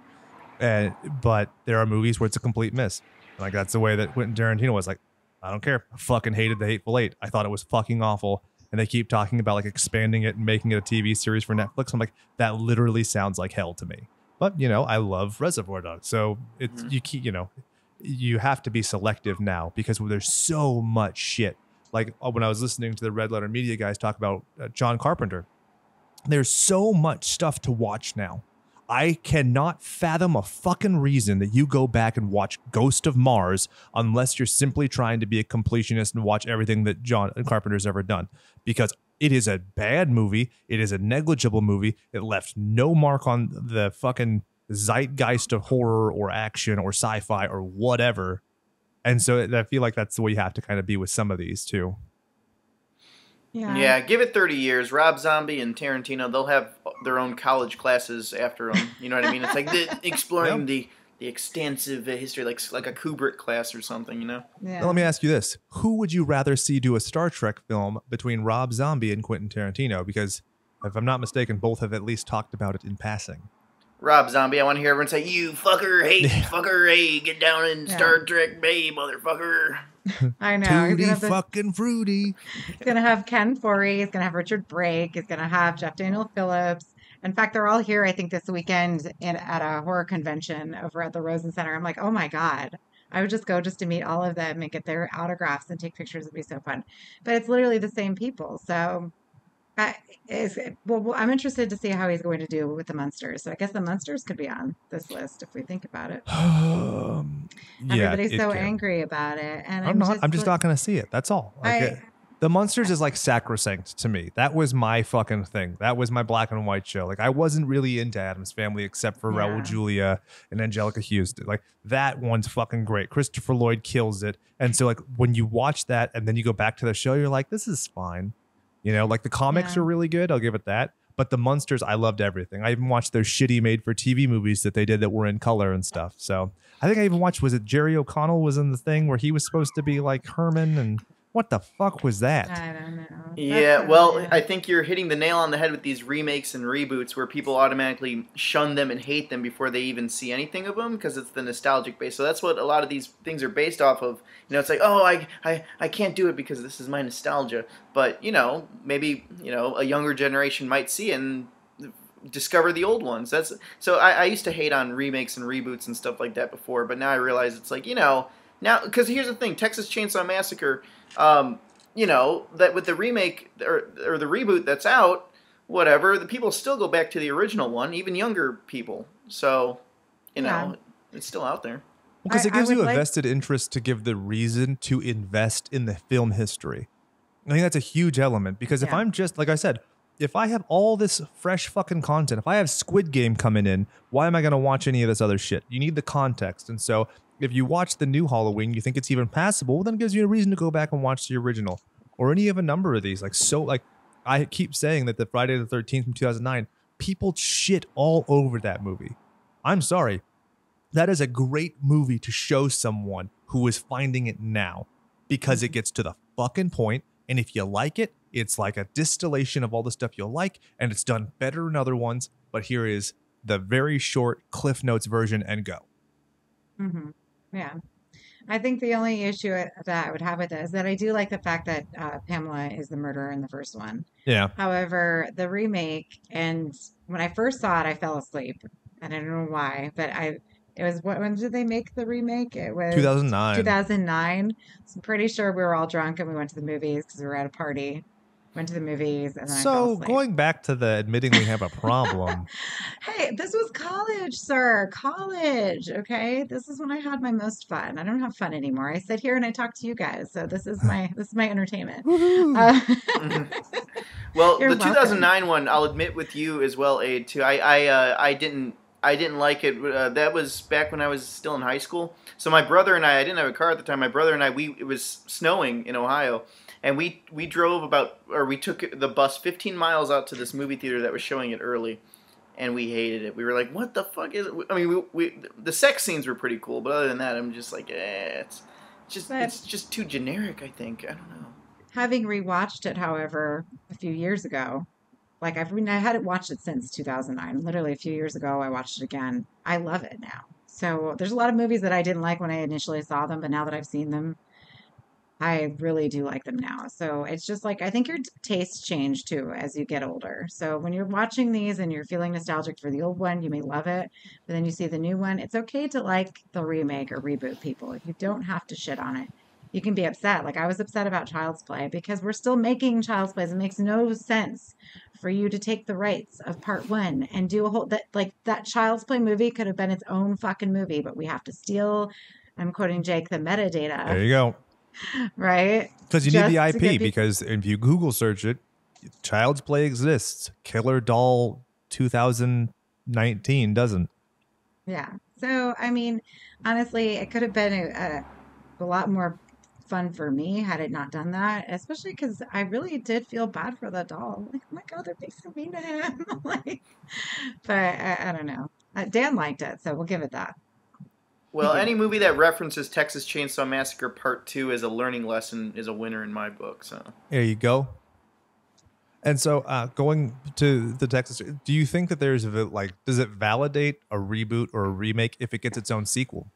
And, but there are movies where it's a complete miss. Like that's the way that Quentin Tarantino was like, I don't care. I fucking hated The Hateful Eight. I thought it was fucking awful. And they keep talking about like expanding it and making it a T V series for Netflix. I'm like, that literally sounds like hell to me. But, you know, I love Reservoir Dogs. So it's, mm. you keep, you know, you have to be selective now because there's so much shit. Like when I was listening to the Red Letter Media guys talk about uh, John Carpenter, there's so much stuff to watch now. I cannot fathom a fucking reason that you go back and watch Ghost of Mars unless you're simply trying to be a completionist and watch everything that John Carpenter's ever done. Because it is a bad movie. It is a negligible movie. It left no mark on the fucking zeitgeist of horror or action or sci-fi or whatever. And so I feel like that's the way you have to kind of be with some of these too. Yeah. yeah, give it thirty years. Rob Zombie and Tarantino, they'll have their own college classes after them. You know what I mean? It's like the, exploring nope. the, the extensive history, like like a Kubrick class or something, you know? Yeah. Now let me ask you this. Who would you rather see do a Star Trek film between Rob Zombie and Quentin Tarantino? Because if I'm not mistaken, both have at least talked about it in passing. Rob Zombie, I want to hear everyone say, you fucker, hey, yeah. fucker, hey, get down in yeah. Star Trek Bay, motherfucker. I know. He's gonna have the, fucking fruity. He's going to have Ken Foree. He's going to have Richard Brake. He's going to have Jeff Daniel Phillips. In fact, they're all here, I think, this weekend in, at a horror convention over at the Rosen Center. I'm like, oh, my God. I would just go just to meet all of them and get their autographs and take pictures. It would be so fun. But it's literally the same people. So I, is, well, I'm interested to see how he's going to do with the Munsters. So I guess the Munsters could be on this list if we think about it. um, Everybody's yeah, it so can. angry about it. And I'm, I'm not, just, I'm just like, not going to see it. That's all. Like, I, it, the Munsters I, is like sacrosanct to me. That was my fucking thing. That was my black and white show. Like I wasn't really into Addams Family except for yeah. Raul Julia and Angelica Hughes. Like that one's fucking great. Christopher Lloyd kills it. And so like when you watch that and then you go back to the show, you're like, this is fine. You know, like the comics yeah. are really good. I'll give it that. But the Munsters, I loved everything. I even watched those shitty made-for-T V movies that they did that were in color and stuff. So I think I even watched, was it Jerry O'Connell was in The Thing where he was supposed to be like Herman? And what the fuck was that? I don't know. That's yeah, well, idea. I think you're hitting the nail on the head with these remakes and reboots where people automatically shun them and hate them before they even see anything of them because it's the nostalgic base. So that's what a lot of these things are based off of. You know, it's like, oh, I, I, I can't do it because this is my nostalgia. But, you know, maybe, you know, a younger generation might see it and discover the old ones. That's So I, I used to hate on remakes and reboots and stuff like that before, but now I realize it's like, you know, now, because here's the thing, Texas Chainsaw Massacre, um, you know, that with the remake or, or the reboot that's out, whatever, the people still go back to the original one, even younger people. So, you yeah. know, it's still out there. Because well, it gives you a like- vested interest to give the reason to invest in the film history. I think that's a huge element because yeah. if I'm just, like I said, if I have all this fresh fucking content, if I have Squid Game coming in, why am I going to watch any of this other shit? You need the context. And so if you watch the new Halloween, you think it's even passable, well, then it gives you a reason to go back and watch the original or any of a number of these. Like, so like I keep saying that the Friday the thirteenth from two thousand nine, people shit all over that movie. I'm sorry. That is a great movie to show someone who is finding it now because it gets to the fucking point. And if you like it, it's like a distillation of all the stuff you'll like, and it's done better than other ones. But here is the very short Cliff Notes version and go. Mm-hmm. Yeah. I think the only issue that I would have with it is that I do like the fact that uh, Pamela is the murderer in the first one. Yeah. However, the remake, and when I first saw it, I fell asleep. And I don't know why, but I it was, what, when did they make the remake? It was two thousand nine. two thousand nine. So I'm pretty sure we were all drunk and we went to the movies because we were at a party. Went to the movies and then so I fell asleep. Going back to the admitting we have a problem. Hey, this was college, sir. College, okay. This is when I had my most fun. I don't have fun anymore. I sit here and I talk to you guys, so this is my this is my entertainment. Uh, well, the welcome. two thousand nine one, I'll admit with you as well, Aid. Too, I I uh, I didn't I didn't like it. Uh, that was back when I was still in high school. So my brother and I, I didn't have a car at the time. My brother and I, we it was snowing in Ohio. And we, we drove about, or we took the bus fifteen miles out to this movie theater that was showing it early, and we hated it. We were like, what the fuck is it? I mean, we, we the sex scenes were pretty cool, but other than that, I'm just like, eh, it's just, it's just too generic, I think. I don't know. Having rewatched it, however, a few years ago, like, I've, I mean, I hadn't watched it since two thousand nine. Literally a few years ago, I watched it again. I love it now. So there's a lot of movies that I didn't like when I initially saw them, but now that I've seen them, I really do like them now. So it's just like, I think your tastes change too as you get older. So when you're watching these and you're feeling nostalgic for the old one, you may love it, but then you see the new one. It's okay to like the remake or reboot, people. You don't have to shit on it. You can be upset. Like I was upset about Child's Play because we're still making Child's Plays. It makes no sense for you to take the rights of part one and do a whole, that like that Child's Play movie could have been its own fucking movie, but we have to steal, I'm quoting Jake, the metadata. There you go. Right, because you Just need the I P. The because if you Google search it, Child's Play exists. Killer Doll two thousand nineteen doesn't. Yeah. So I mean, honestly, it could have been a, a, a lot more fun for me had it not done that. Especially because I really did feel bad for the doll. Like, oh my god, they're being so mean to him. Like, but I, I don't know. Uh, Dan liked it, so we'll give it that. Well, any movie that references Texas Chainsaw Massacre Part two as a learning lesson is a winner in my book. So there you go. And so uh, going to the Texas, do you think that there's a, like, does it validate a reboot or a remake if it gets its own sequel?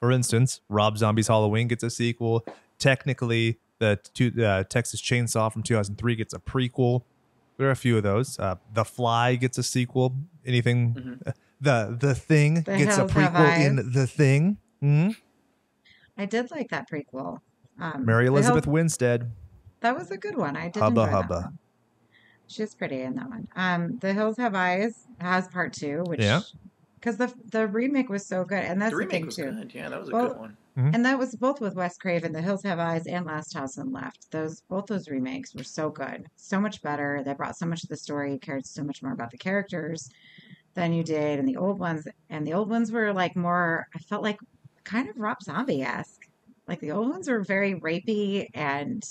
For instance, Rob Zombie's Halloween gets a sequel. Technically, the two, uh, Texas Chainsaw from two thousand three gets a prequel. There are a few of those. Uh, The Fly gets a sequel. Anything... Mm-hmm. The the Thing the gets Hills a prequel in The Thing. Mm-hmm. I did like that prequel. Um, Mary Elizabeth Hills, Winstead. That was a good one. I did hubba, enjoy hubba. That one. She's pretty in that one. Um, The Hills Have Eyes has part two, which yeah, because the the remake was so good, and that's the, the thing was too. Good. Yeah, that was both, a good one. Mm-hmm. And that was both with Wes Craven. The Hills Have Eyes and Last House on the Left. Those both those remakes were so good, so much better. They brought so much of the story, cared so much more about the characters than you did and the old ones. And the old ones were like more, I felt like kind of Rob Zombie-esque. Like the old ones were very rapey and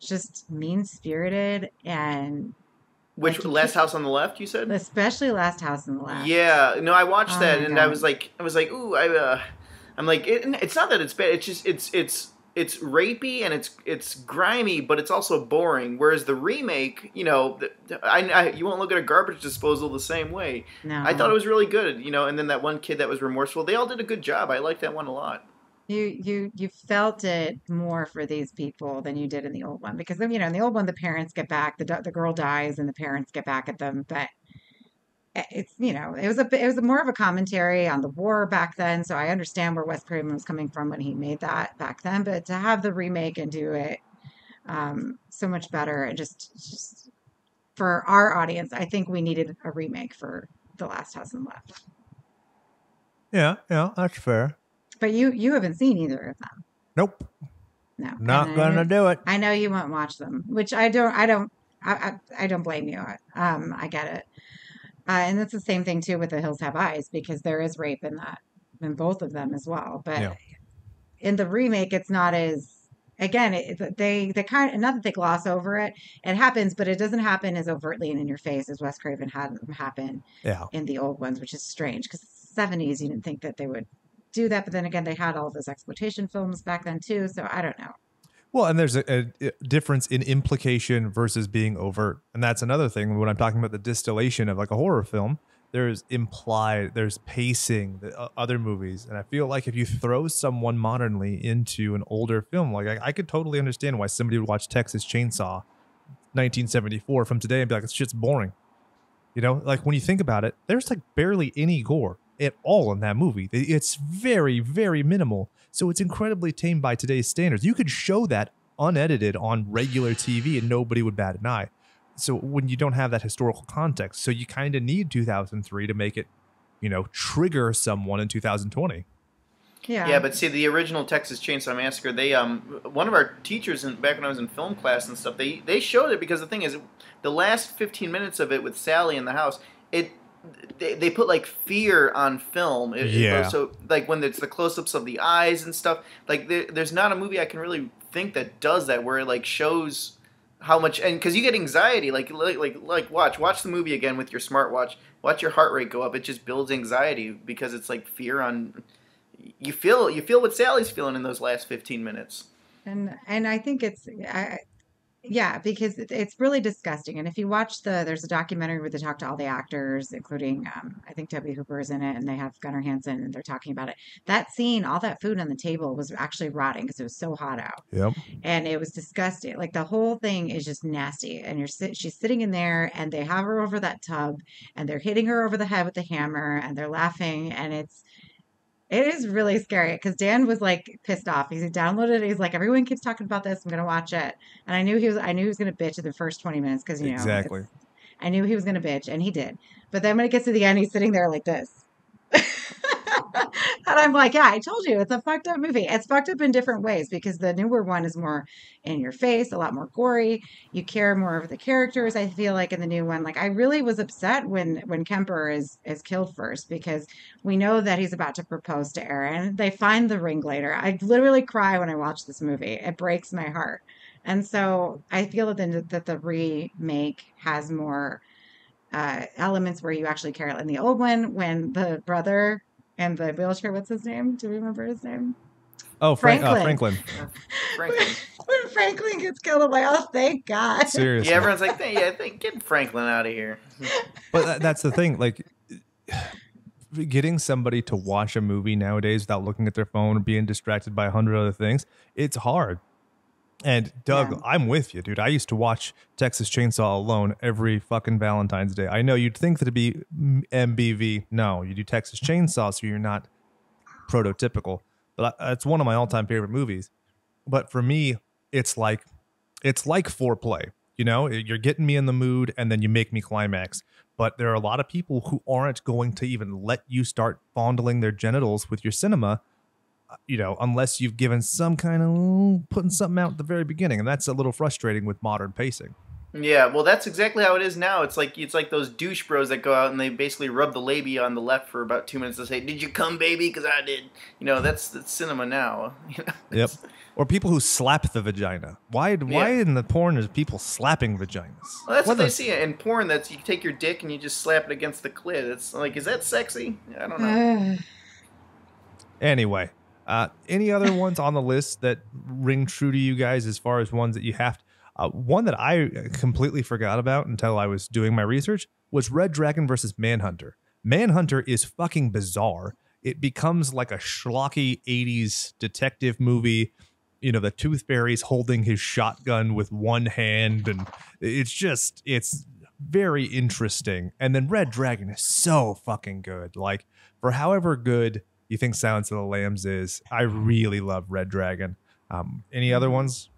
just mean-spirited and... Which, like, Last House on the Left, you said? Especially Last House on the Left. Yeah. No, I watched oh that and God. I was like, I was like, ooh, I, uh, I'm like, it, it's not that it's bad. It's just, it's, it's, it's rapey and it's, it's grimy, but it's also boring. Whereas the remake, you know, I, I you won't look at a garbage disposal the same way. No. I thought it was really good, you know. And then that one kid that was remorseful, they all did a good job. I liked that one a lot. You you you felt it more for these people than you did in the old one, because you know in the old one the parents get back, the the girl dies and the parents get back at them, but. It's, you know, it was a it was more of a commentary on the war back then. So I understand where Wes Craven was coming from when he made that back then. But to have the remake and do it um, so much better, and just, just for our audience, I think we needed a remake for The Last House on the Left. Yeah, yeah, that's fair. But you, you haven't seen either of them. Nope. No, not gonna do it. I know you won't watch them, which I don't. I don't. I I, I don't blame you. Um, I get it. Uh, and that's the same thing, too, with The Hills Have Eyes, because there is rape in that, in both of them as well. But yeah, in the remake, it's not as, again, it, they, they kind of, not that they gloss over it. It happens, but it doesn't happen as overtly and in your face as Wes Craven had them happen yeah. in the old ones, which is strange, because the seventies, you didn't think that they would do that. But then again, they had all those exploitation films back then, too. So I don't know. Well, and there's a, a difference in implication versus being overt. And that's another thing when I'm talking about the distillation of like a horror film. there's implied, there's pacing, the, uh, other movies. And I feel like if you throw someone modernly into an older film, like I, I could totally understand why somebody would watch Texas Chainsaw nineteen seventy-four from today and be like, this shit's boring. You know, like when you think about it, there's like barely any gore at all in that movie. It's very, very minimal. So it's incredibly tame by today's standards. You could show that unedited on regular T V and nobody would bat an eye. So when you don't have that historical context, so you kind of need two thousand three to make it, you know, trigger someone in two thousand twenty. Yeah. Yeah, but see, the original Texas Chainsaw Massacre, they um, one of our teachers in, back when I was in film class and stuff, they they showed it because the thing is, the last fifteen minutes of it with Sally in the house, it they, they put like fear on film. It, yeah. It, so like when it's the close-ups of the eyes and stuff, like there, there's not a movie I can really think that does that where it like shows how much, and because you get anxiety, like like like, like watch watch the movie again with your smartwatch, watch your heart rate go up. It just builds anxiety because it's like fear on. You feel you feel what Sally's feeling in those last fifteen minutes. And and I think it's I, yeah, because it, it's really disgusting. And if you watch the there's a documentary where they talk to all the actors, including um, I think Debbie Hooper is in it, and they have Gunnar Hansen, and they're talking about it. That scene, all that food on the table was actually rotting because it was so hot out. Yep. And it was disgusting. Like the whole thing is just nasty. And you're sit, she's sitting in there, and they have her over that tub, and they're hitting her over the head with the hammer, and they're laughing, and it's. It is really scary because Dan was like pissed off. He downloaded it. He's like, everyone keeps talking about this. I'm gonna watch it. And I knew he was. I knew he was gonna bitch in the first twenty minutes because you know exactly. I knew he was gonna bitch, and he did. But then when it gets to the end, he's sitting there like this, and I'm like, yeah, I told you, it's a fucked up movie. It's fucked up in different ways because the newer one is more in your face, a lot more gory. You care more over the characters. I feel like in the new one, like I really was upset when when Kemper is is killed first because. We know that he's about to propose to Aaron. They find the ring later. I literally cry when I watch this movie. It breaks my heart. And so I feel that the, that the remake has more uh, elements where you actually care. In the old one, when the brother and the wheelchair, what's his name? Do you remember his name? Oh, Frank, Franklin. Uh, Franklin. When Franklin gets killed, I'm like, oh, thank God. Seriously. Yeah, everyone's like, yeah, get Franklin out of here. But that, that's the thing. Like... Getting somebody to watch a movie nowadays without looking at their phone or being distracted by a hundred other things, it's hard. And Doug, yeah. I'm with you, dude. I used to watch Texas Chainsaw alone every fucking Valentine's Day. I know you'd think that it'd be M B V. No, you do Texas Chainsaw, so you're not prototypical. But I, it's one of my all-time favorite movies. But for me, it's like it's like foreplay. You know, you're getting me in the mood, and then you make me climax. But there are a lot of people who aren't going to even let you start fondling their genitals with your cinema, you know, unless you've given some kind of putting something out at the very beginning. And that's a little frustrating with modern pacing. Yeah, well, that's exactly how it is now. It's like it's like those douche bros that go out and they basically rub the labia on the left for about two minutes to say, "Did you come, baby? Because I did." You know, that's, that's cinema now. You know? Yep. Or people who slap the vagina. Why? Yeah. Why in the porn is people slapping vaginas? Well, that's what, what they see in porn. That's you take your dick and you just slap it against the clit. It's like, is that sexy? I don't know. Anyway, uh, any other ones on the list that ring true to you guys as far as ones that you have to? Uh, one that I completely forgot about until I was doing my research was Red Dragon versus Manhunter. Manhunter is fucking bizarre. It becomes like a schlocky eighties detective movie. You know, the Tooth Fairy's holding his shotgun with one hand, and it's just, it's very interesting. And then Red Dragon is so fucking good. Like, for however good you think Silence of the Lambs is, I really love Red Dragon. Um, any other ones?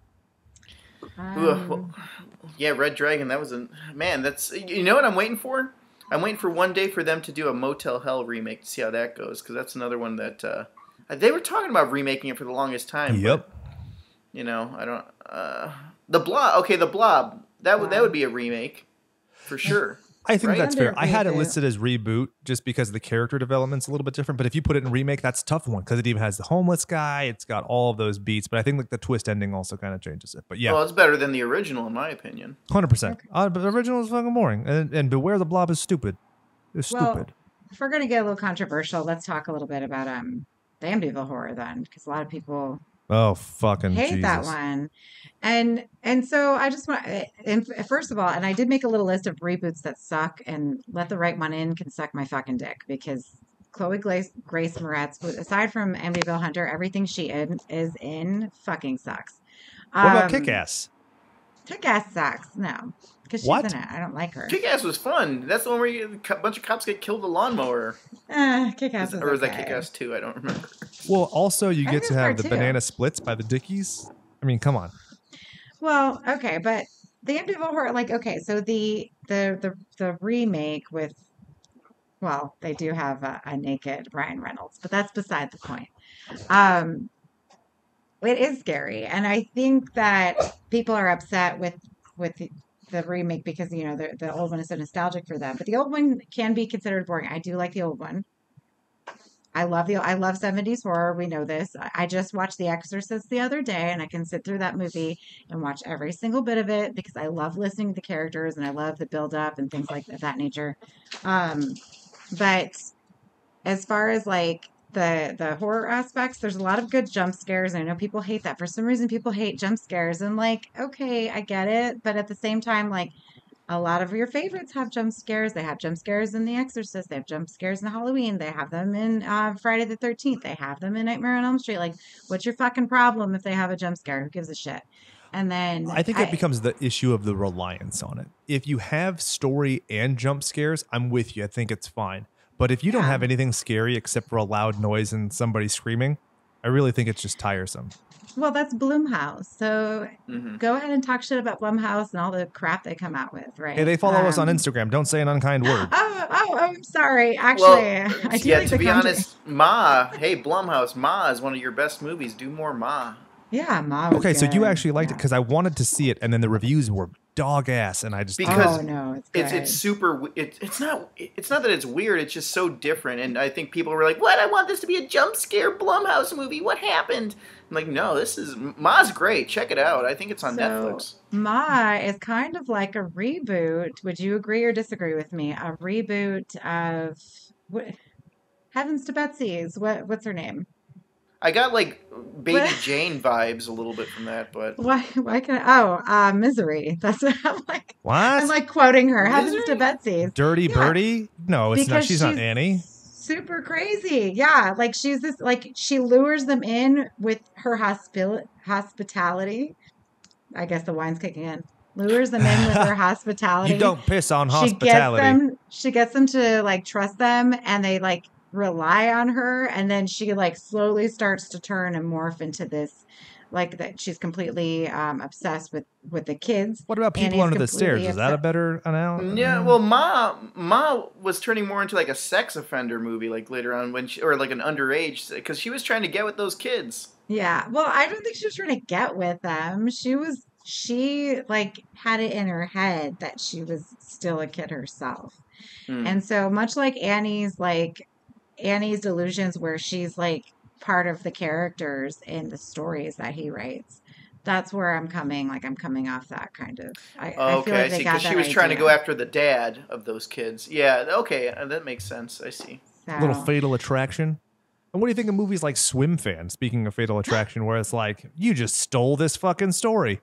Um, yeah, Red Dragon, that was a man, that's, you know what I'm waiting for? I'm waiting for one day for them to do a Motel Hell remake to see how that goes, because that's another one that uh, they were talking about remaking it for the longest time. Yep. But, you know, I don't uh, The Blob, okay, The Blob, that would that would be a remake for sure. I think right? that's fair. I had it listed as reboot just because the character development's a little bit different, but if you put it in remake, that's a tough one because it even has the homeless guy. It's got all of those beats, but I think like the twist ending also kind of changes it. But yeah. Well, it's better than the original in my opinion. one hundred percent. Okay. Uh, but the original is fucking boring. And, and Beware the Blob is stupid. It's well, stupid. If we're going to get a little controversial, let's talk a little bit about um, the Amityville Horror then because a lot of people Oh, fucking hate Jesus. That one. And and so I just want, and first of all, and I did make a little list of reboots that suck, and Let the Right One In can suck my fucking dick, because Chloe Grace, Grace Moretz, aside from Amityville Hunter, everything she in, is in fucking sucks. What um, about Kick-Ass? Kick-Ass sucks. No. Because she's what? in it. I don't like her. Kick-Ass was fun. That's the one where you, a bunch of cops get killed with a lawnmower. Uh, Kick-Ass was Or was okay. that Kick-Ass two? I don't remember. Well, also you I get to have the two. Banana Splits by the Dickies. I mean, come on. Well, okay, but the Amityville Horror, like, okay, so the the the, the remake with, well, they do have a, a naked Ryan Reynolds, but that's beside the point. Um, it is scary, and I think that people are upset with with the, the remake because, you know, the, the old one is so nostalgic for them. But the old one can be considered boring. I do like the old one. I love the I love seventies horror. We know this. I just watched The Exorcist the other day, and I can sit through that movie and watch every single bit of it because I love listening to the characters and I love the build up and things like that, that nature. Um, but as far as like the the horror aspects, there's a lot of good jump scares. I know people hate that. For some reason, people hate jump scares, and like, okay, I get it, but at the same time, like, a lot of your favorites have jump scares. They have jump scares in The Exorcist. They have jump scares in Halloween. They have them in uh, Friday the thirteenth. They have them in Nightmare on Elm Street. Like, what's your fucking problem if they have a jump scare? Who gives a shit? And then I think I, it becomes the issue of the reliance on it. If you have story and jump scares, I'm with you. I think it's fine. But if you yeah. don't have anything scary except for a loud noise and somebody screaming, I really think it's just tiresome. Well, that's Blumhouse. So mm-hmm. go ahead and talk shit about Blumhouse and all the crap they come out with, right? Hey, they follow um, us on Instagram. Don't say an unkind word. Oh, oh, I'm sorry. Actually, well, I do yeah, like to be country. honest, Ma, hey, Blumhouse, Ma is one of your best movies. Do more Ma. Yeah, Ma was Okay, good. so you actually liked yeah. it because I wanted to see it, and then the reviews were dog ass, and I just because oh, no, it's, it's it's super it's it's not it's not that it's weird, it's just so different, and I think people were like, "What? I want this to be a jump scare Blumhouse movie. What happened?" I'm like, "No, this is Ma's great. Check it out. I think it's on so, Netflix." Ma is kind of like a reboot. Would you agree or disagree with me? A reboot of what, Heavens to Betsy's. What what's her name? I got like Baby what? Jane vibes a little bit from that, but why? Why can I? Oh, uh, Misery. That's what I'm like. What? I'm like quoting her. Happens to Betsy. Dirty yeah. Birdie? No, it's because not. She's, she's not Annie. Super crazy. Yeah, like she's this. Like she lures them in with her hospi hospitality. I guess the wine's kicking in. Lures them in with her hospitality. You don't piss on hospitality. She gets them, she gets them to like trust them, and they like. rely on her, and then she like slowly starts to turn and morph into this, like that she's completely um obsessed with with the kids. What about People Under the Stairs? Is that a better analogy? Yeah, well, Ma Ma was turning more into like a sex offender movie, like later on when she, or like an underage, because she was trying to get with those kids. Yeah, well, I don't think she was trying to get with them. She was she like had it in her head that she was still a kid herself, mm. and so much like Annie's like. Annie's delusions where she's like part of the characters in the stories that he writes. That's where I'm coming. Like I'm coming off that kind of. I, okay, I feel like they I see. Because she was idea. trying to go after the dad of those kids. Yeah. Okay. That makes sense. I see. So. A little Fatal Attraction. And what do you think of movies like Swim Fan? Speaking of Fatal Attraction, where it's like, you just stole this fucking story.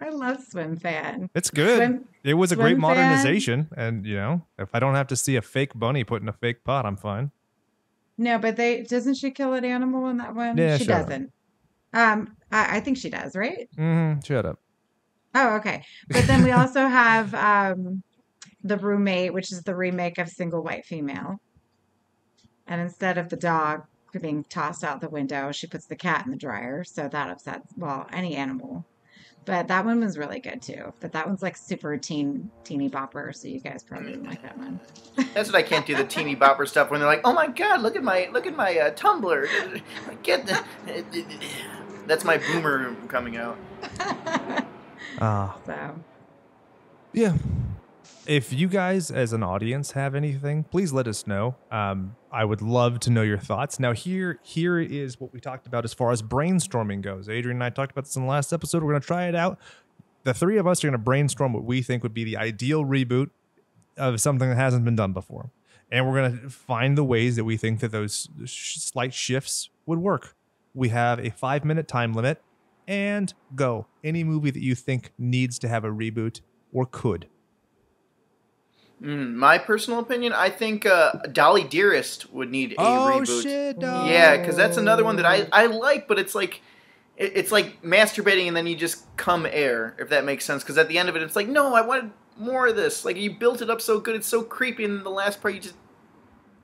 I love Swim Fan. It's good. Swim, it was a great fan. modernization. And you know, if I don't have to see a fake bunny put in a fake pot, I'm fine. No, but they doesn't she kill an animal in that one? Yeah, she doesn't. Up. Um, I, I think she does, right? Mm-hmm. Shut up. Oh, okay. But then we also have um, The Roommate, which is the remake of Single White Female. And instead of the dog being tossed out the window, she puts the cat in the dryer. So that upsets, well, any animal. But that one was really good too. But that one's like super teen, teeny bopper. So you guys probably didn't like that one. That's what I can't do, the teeny bopper stuff when they're like, "Oh my god, look at my look at my uh, Tumblr." Get the, that's my boomer coming out. Ah. Uh, so. Yeah. If you guys as an audience have anything, please let us know. Um, I would love to know your thoughts. Now, here, here is what we talked about as far as brainstorming goes. Adrian and I talked about this in the last episode. We're going to try it out. The three of us are going to brainstorm what we think would be the ideal reboot of something that hasn't been done before. And we're going to find the ways that we think that those sh- slight shifts would work. We have a five minute time limit and go. Any movie that you think needs to have a reboot or could. Mm, my personal opinion, I think uh, Dolly Dearest would need a oh, reboot. Shit, no. Yeah, because that's another one that I, I like, but it's like it, it's like masturbating and then you just come air, if that makes sense. Because at the end of it, it's like, no, I wanted more of this. Like, you built it up so good, it's so creepy, and the last part you just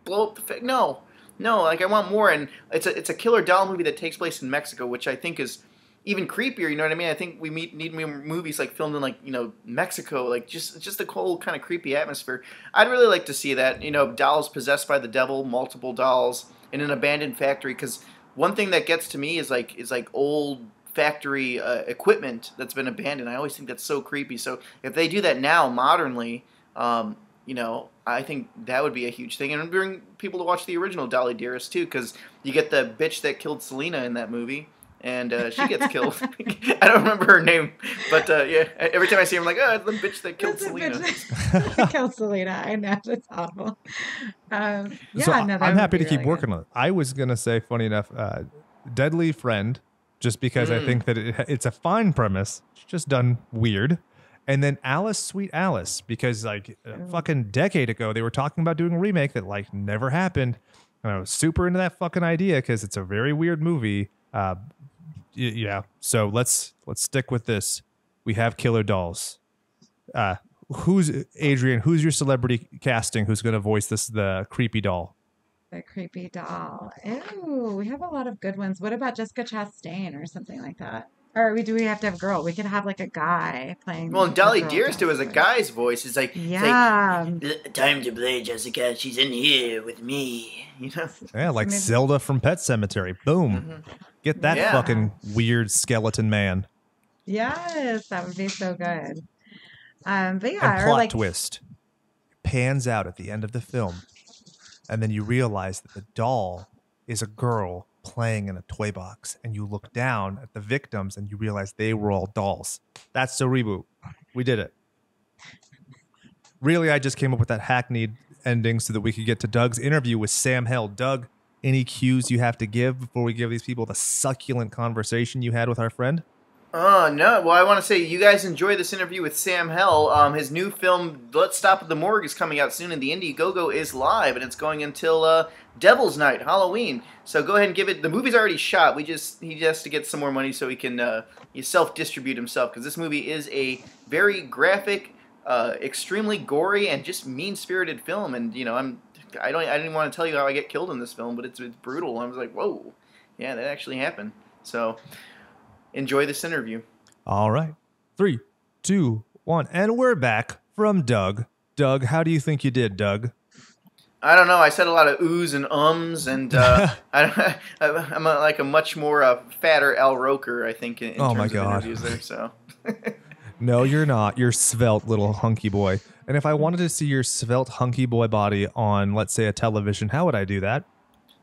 blow up the fa- No, no, like I want more. And it's a, it's a killer doll movie that takes place in Mexico, which I think is even creepier, you know what I mean? I think we need movies like filmed in, like, you know, Mexico, like just just the whole kind of creepy atmosphere. I'd really like to see that, you know, dolls possessed by the devil, multiple dolls in an abandoned factory. Because one thing that gets to me is like is like old factory uh, equipment that's been abandoned. I always think that's so creepy. So if they do that now, modernly, um, you know, I think that would be a huge thing, and bring people to watch the original Dolly Dearest too, because you get the bitch that killed Selena in that movie. And uh, she gets killed. I don't remember her name, but uh, yeah, every time I see her, I'm like, oh, it's the bitch that killed it's Selena. Bitch that killed Selena. I know, that's awful. Um, yeah, so no, I'm happy to really keep good. working on it. I was gonna say, funny enough, uh, Deadly Friend, just because mm. I think that it, it's a fine premise, it's just done weird. And then Alice, Sweet Alice, because like a oh. fucking decade ago, they were talking about doing a remake that like never happened, and I was super into that fucking idea because it's a very weird movie. Uh, Yeah, so let's let's stick with this. We have killer dolls. Uh, who's Adrian? Who's your celebrity casting? Who's going to voice this? The creepy doll. The creepy doll. Oh, we have a lot of good ones. What about Jessica Chastain or something like that? Or we do we have to have a girl? We could have like a guy playing. Well, Dolly Dearest, it was a guy's voice. It's like, yeah, it's like, time to play, Jessica. She's in here with me. You know. Yeah, like Maybe. Zelda from Pet Sematary. Boom. Mm-hmm. Get that yeah. fucking weird skeleton man. Yes, that would be so good. Um, but yeah, and plot or like, twist. It pans out at the end of the film, and then you realize that the doll is a girl playing in a toy box, and you look down at the victims, and you realize they were all dolls. That's the reboot. We did it. Really, I just came up with that hackneyed ending so that we could get to Doug's interview with Sam Hill. Doug, any cues you have to give before we give these people the succulent conversation you had with our friend? Oh, no. Well, I want to say you guys enjoy this interview with Sam Hill. Um, his new film, Let's Stop at the Morgue, is coming out soon, and the Indiegogo is live, and it's going until uh, Devil's Night, Halloween. So go ahead and give it. The movie's already shot. We just He just has to get some more money so he can uh, self-distribute himself, because this movie is a very graphic, uh, extremely gory, and just mean-spirited film, and, you know, I'm... I don't. I didn't want to tell you how I get killed in this film, but it's, it's brutal. I was like, "Whoa, yeah, that actually happened." So, enjoy this interview. All right, three, two, one, and we're back from Doug. Doug, how do you think you did, Doug? I don't know. I said a lot of oohs and ums, and uh, I, I'm a, like a much more uh, fatter Al Roker, I think, in, in oh terms my God. of interviews there. So, no, you're not. You're svelte, little hunky boy. And if I wanted to see your svelte, hunky boy body on, let's say, a television, how would I do that?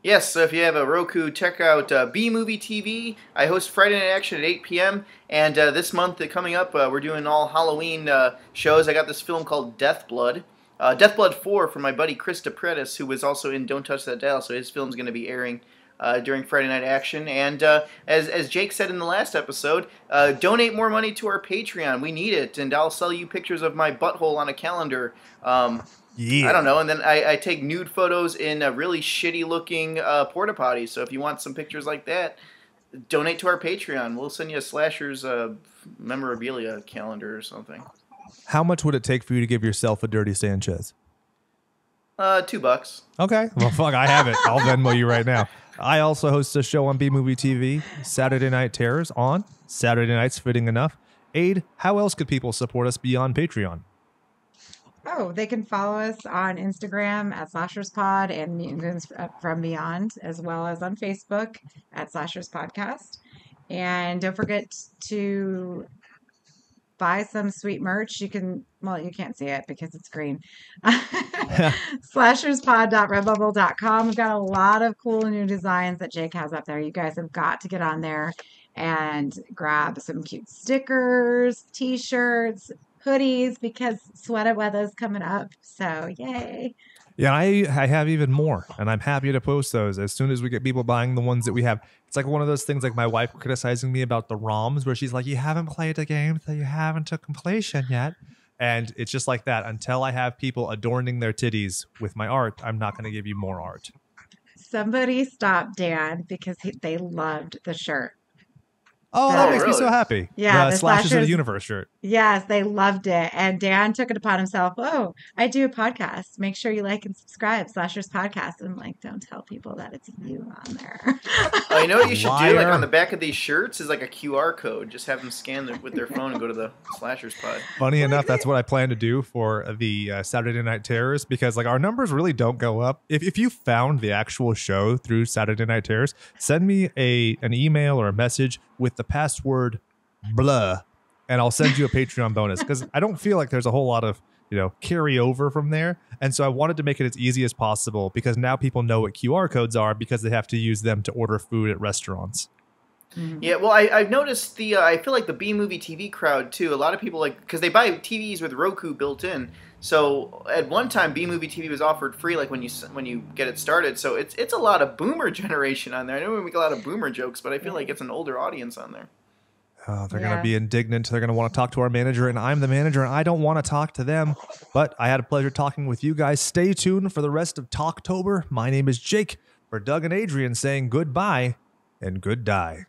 Yes, so if you have a Roku, check out uh, B-Movie T V. I host Friday Night Action at eight p m And uh, this month, uh, coming up, uh, we're doing all Halloween uh, shows. I got this film called Death Blood. Uh, Death Blood four from my buddy Chris DePredis, who was also in Don't Touch That Dial, so his film's going to be airing Uh, during Friday Night Action. And uh, as, as Jake said in the last episode, uh, donate more money to our Patreon. We need it, and I'll sell you pictures of my butthole on a calendar. Um, yeah. I don't know, and then I, I take nude photos in a really shitty-looking uh, porta potty, so if you want some pictures like that, donate to our Patreon. We'll send you a Slashers uh, memorabilia calendar or something. How much would it take for you to give yourself a Dirty Sanchez? Uh, two bucks. Okay. Well, fuck, I have it. I'll Venmo you right now. I also host a show on B-Movie T V, Saturday Night Terrors, on Saturday nights, fitting enough. Aid, how else could people support us beyond Patreon? Oh, they can follow us on Instagram at SlashersPod and Mutants from Beyond, as well as on Facebook at Slashers Podcast. And don't forget to buy some sweet merch. You can, well, you can't see it because it's green. slashers pod dot redbubble dot com. We've got a lot of cool new designs that Jake has up there. You guys have got to get on there and grab some cute stickers, t-shirts, hoodies, because sweater weather's coming up. So yay. Yeah, I, I have even more, and I'm happy to post those as soon as we get people buying the ones that we have. It's like one of those things, like my wife criticizing me about the ROMs, where she's like, you haven't played a game that you haven't to completion yet. And it's just like that. Until I have people adorning their titties with my art, I'm not going to give you more art. Somebody stop Dan because he, they loved the shirt. Oh, so, that makes really? me so happy. Yeah. The, the Slashers, Slashers of the Universe shirt. Yes, they loved it. And Dan took it upon himself. Oh, I do a podcast. Make sure you like and subscribe. Slashers Podcast. And I'm like, don't tell people that it's you on there. I know what you should Liar. do. Like on the back of these shirts is like a Q R code. Just have them scan it with their phone and go to the Slashers Pod. Funny enough, that's what I plan to do for the uh, Saturday Night Terrors, because like our numbers really don't go up. If, if you found the actual show through Saturday Night Terrors, send me a an email or a message with the password blah, and I'll send you a Patreon bonus, because I don't feel like there's a whole lot of, you know, carryover from there. And so I wanted to make it as easy as possible, because now people know what Q R codes are because they have to use them to order food at restaurants. Mm-hmm. Yeah, well, I, I've noticed the, uh, I feel like the B-movie T V crowd, too, a lot of people, like, because they buy T Vs with Roku built in. So at one time, B-movie T V was offered free, like, when you when you get it started. So it's it's a lot of boomer generation on there. I know we make a lot of boomer jokes, but I feel like it's an older audience on there. Oh, they're yeah. going to be indignant. They're going to want to talk to our manager, and I'm the manager, and I don't want to talk to them. But I had a pleasure talking with you guys. Stay tuned for the rest of Talktober. My name is Jake, for Doug and Adrian, saying goodbye and good die.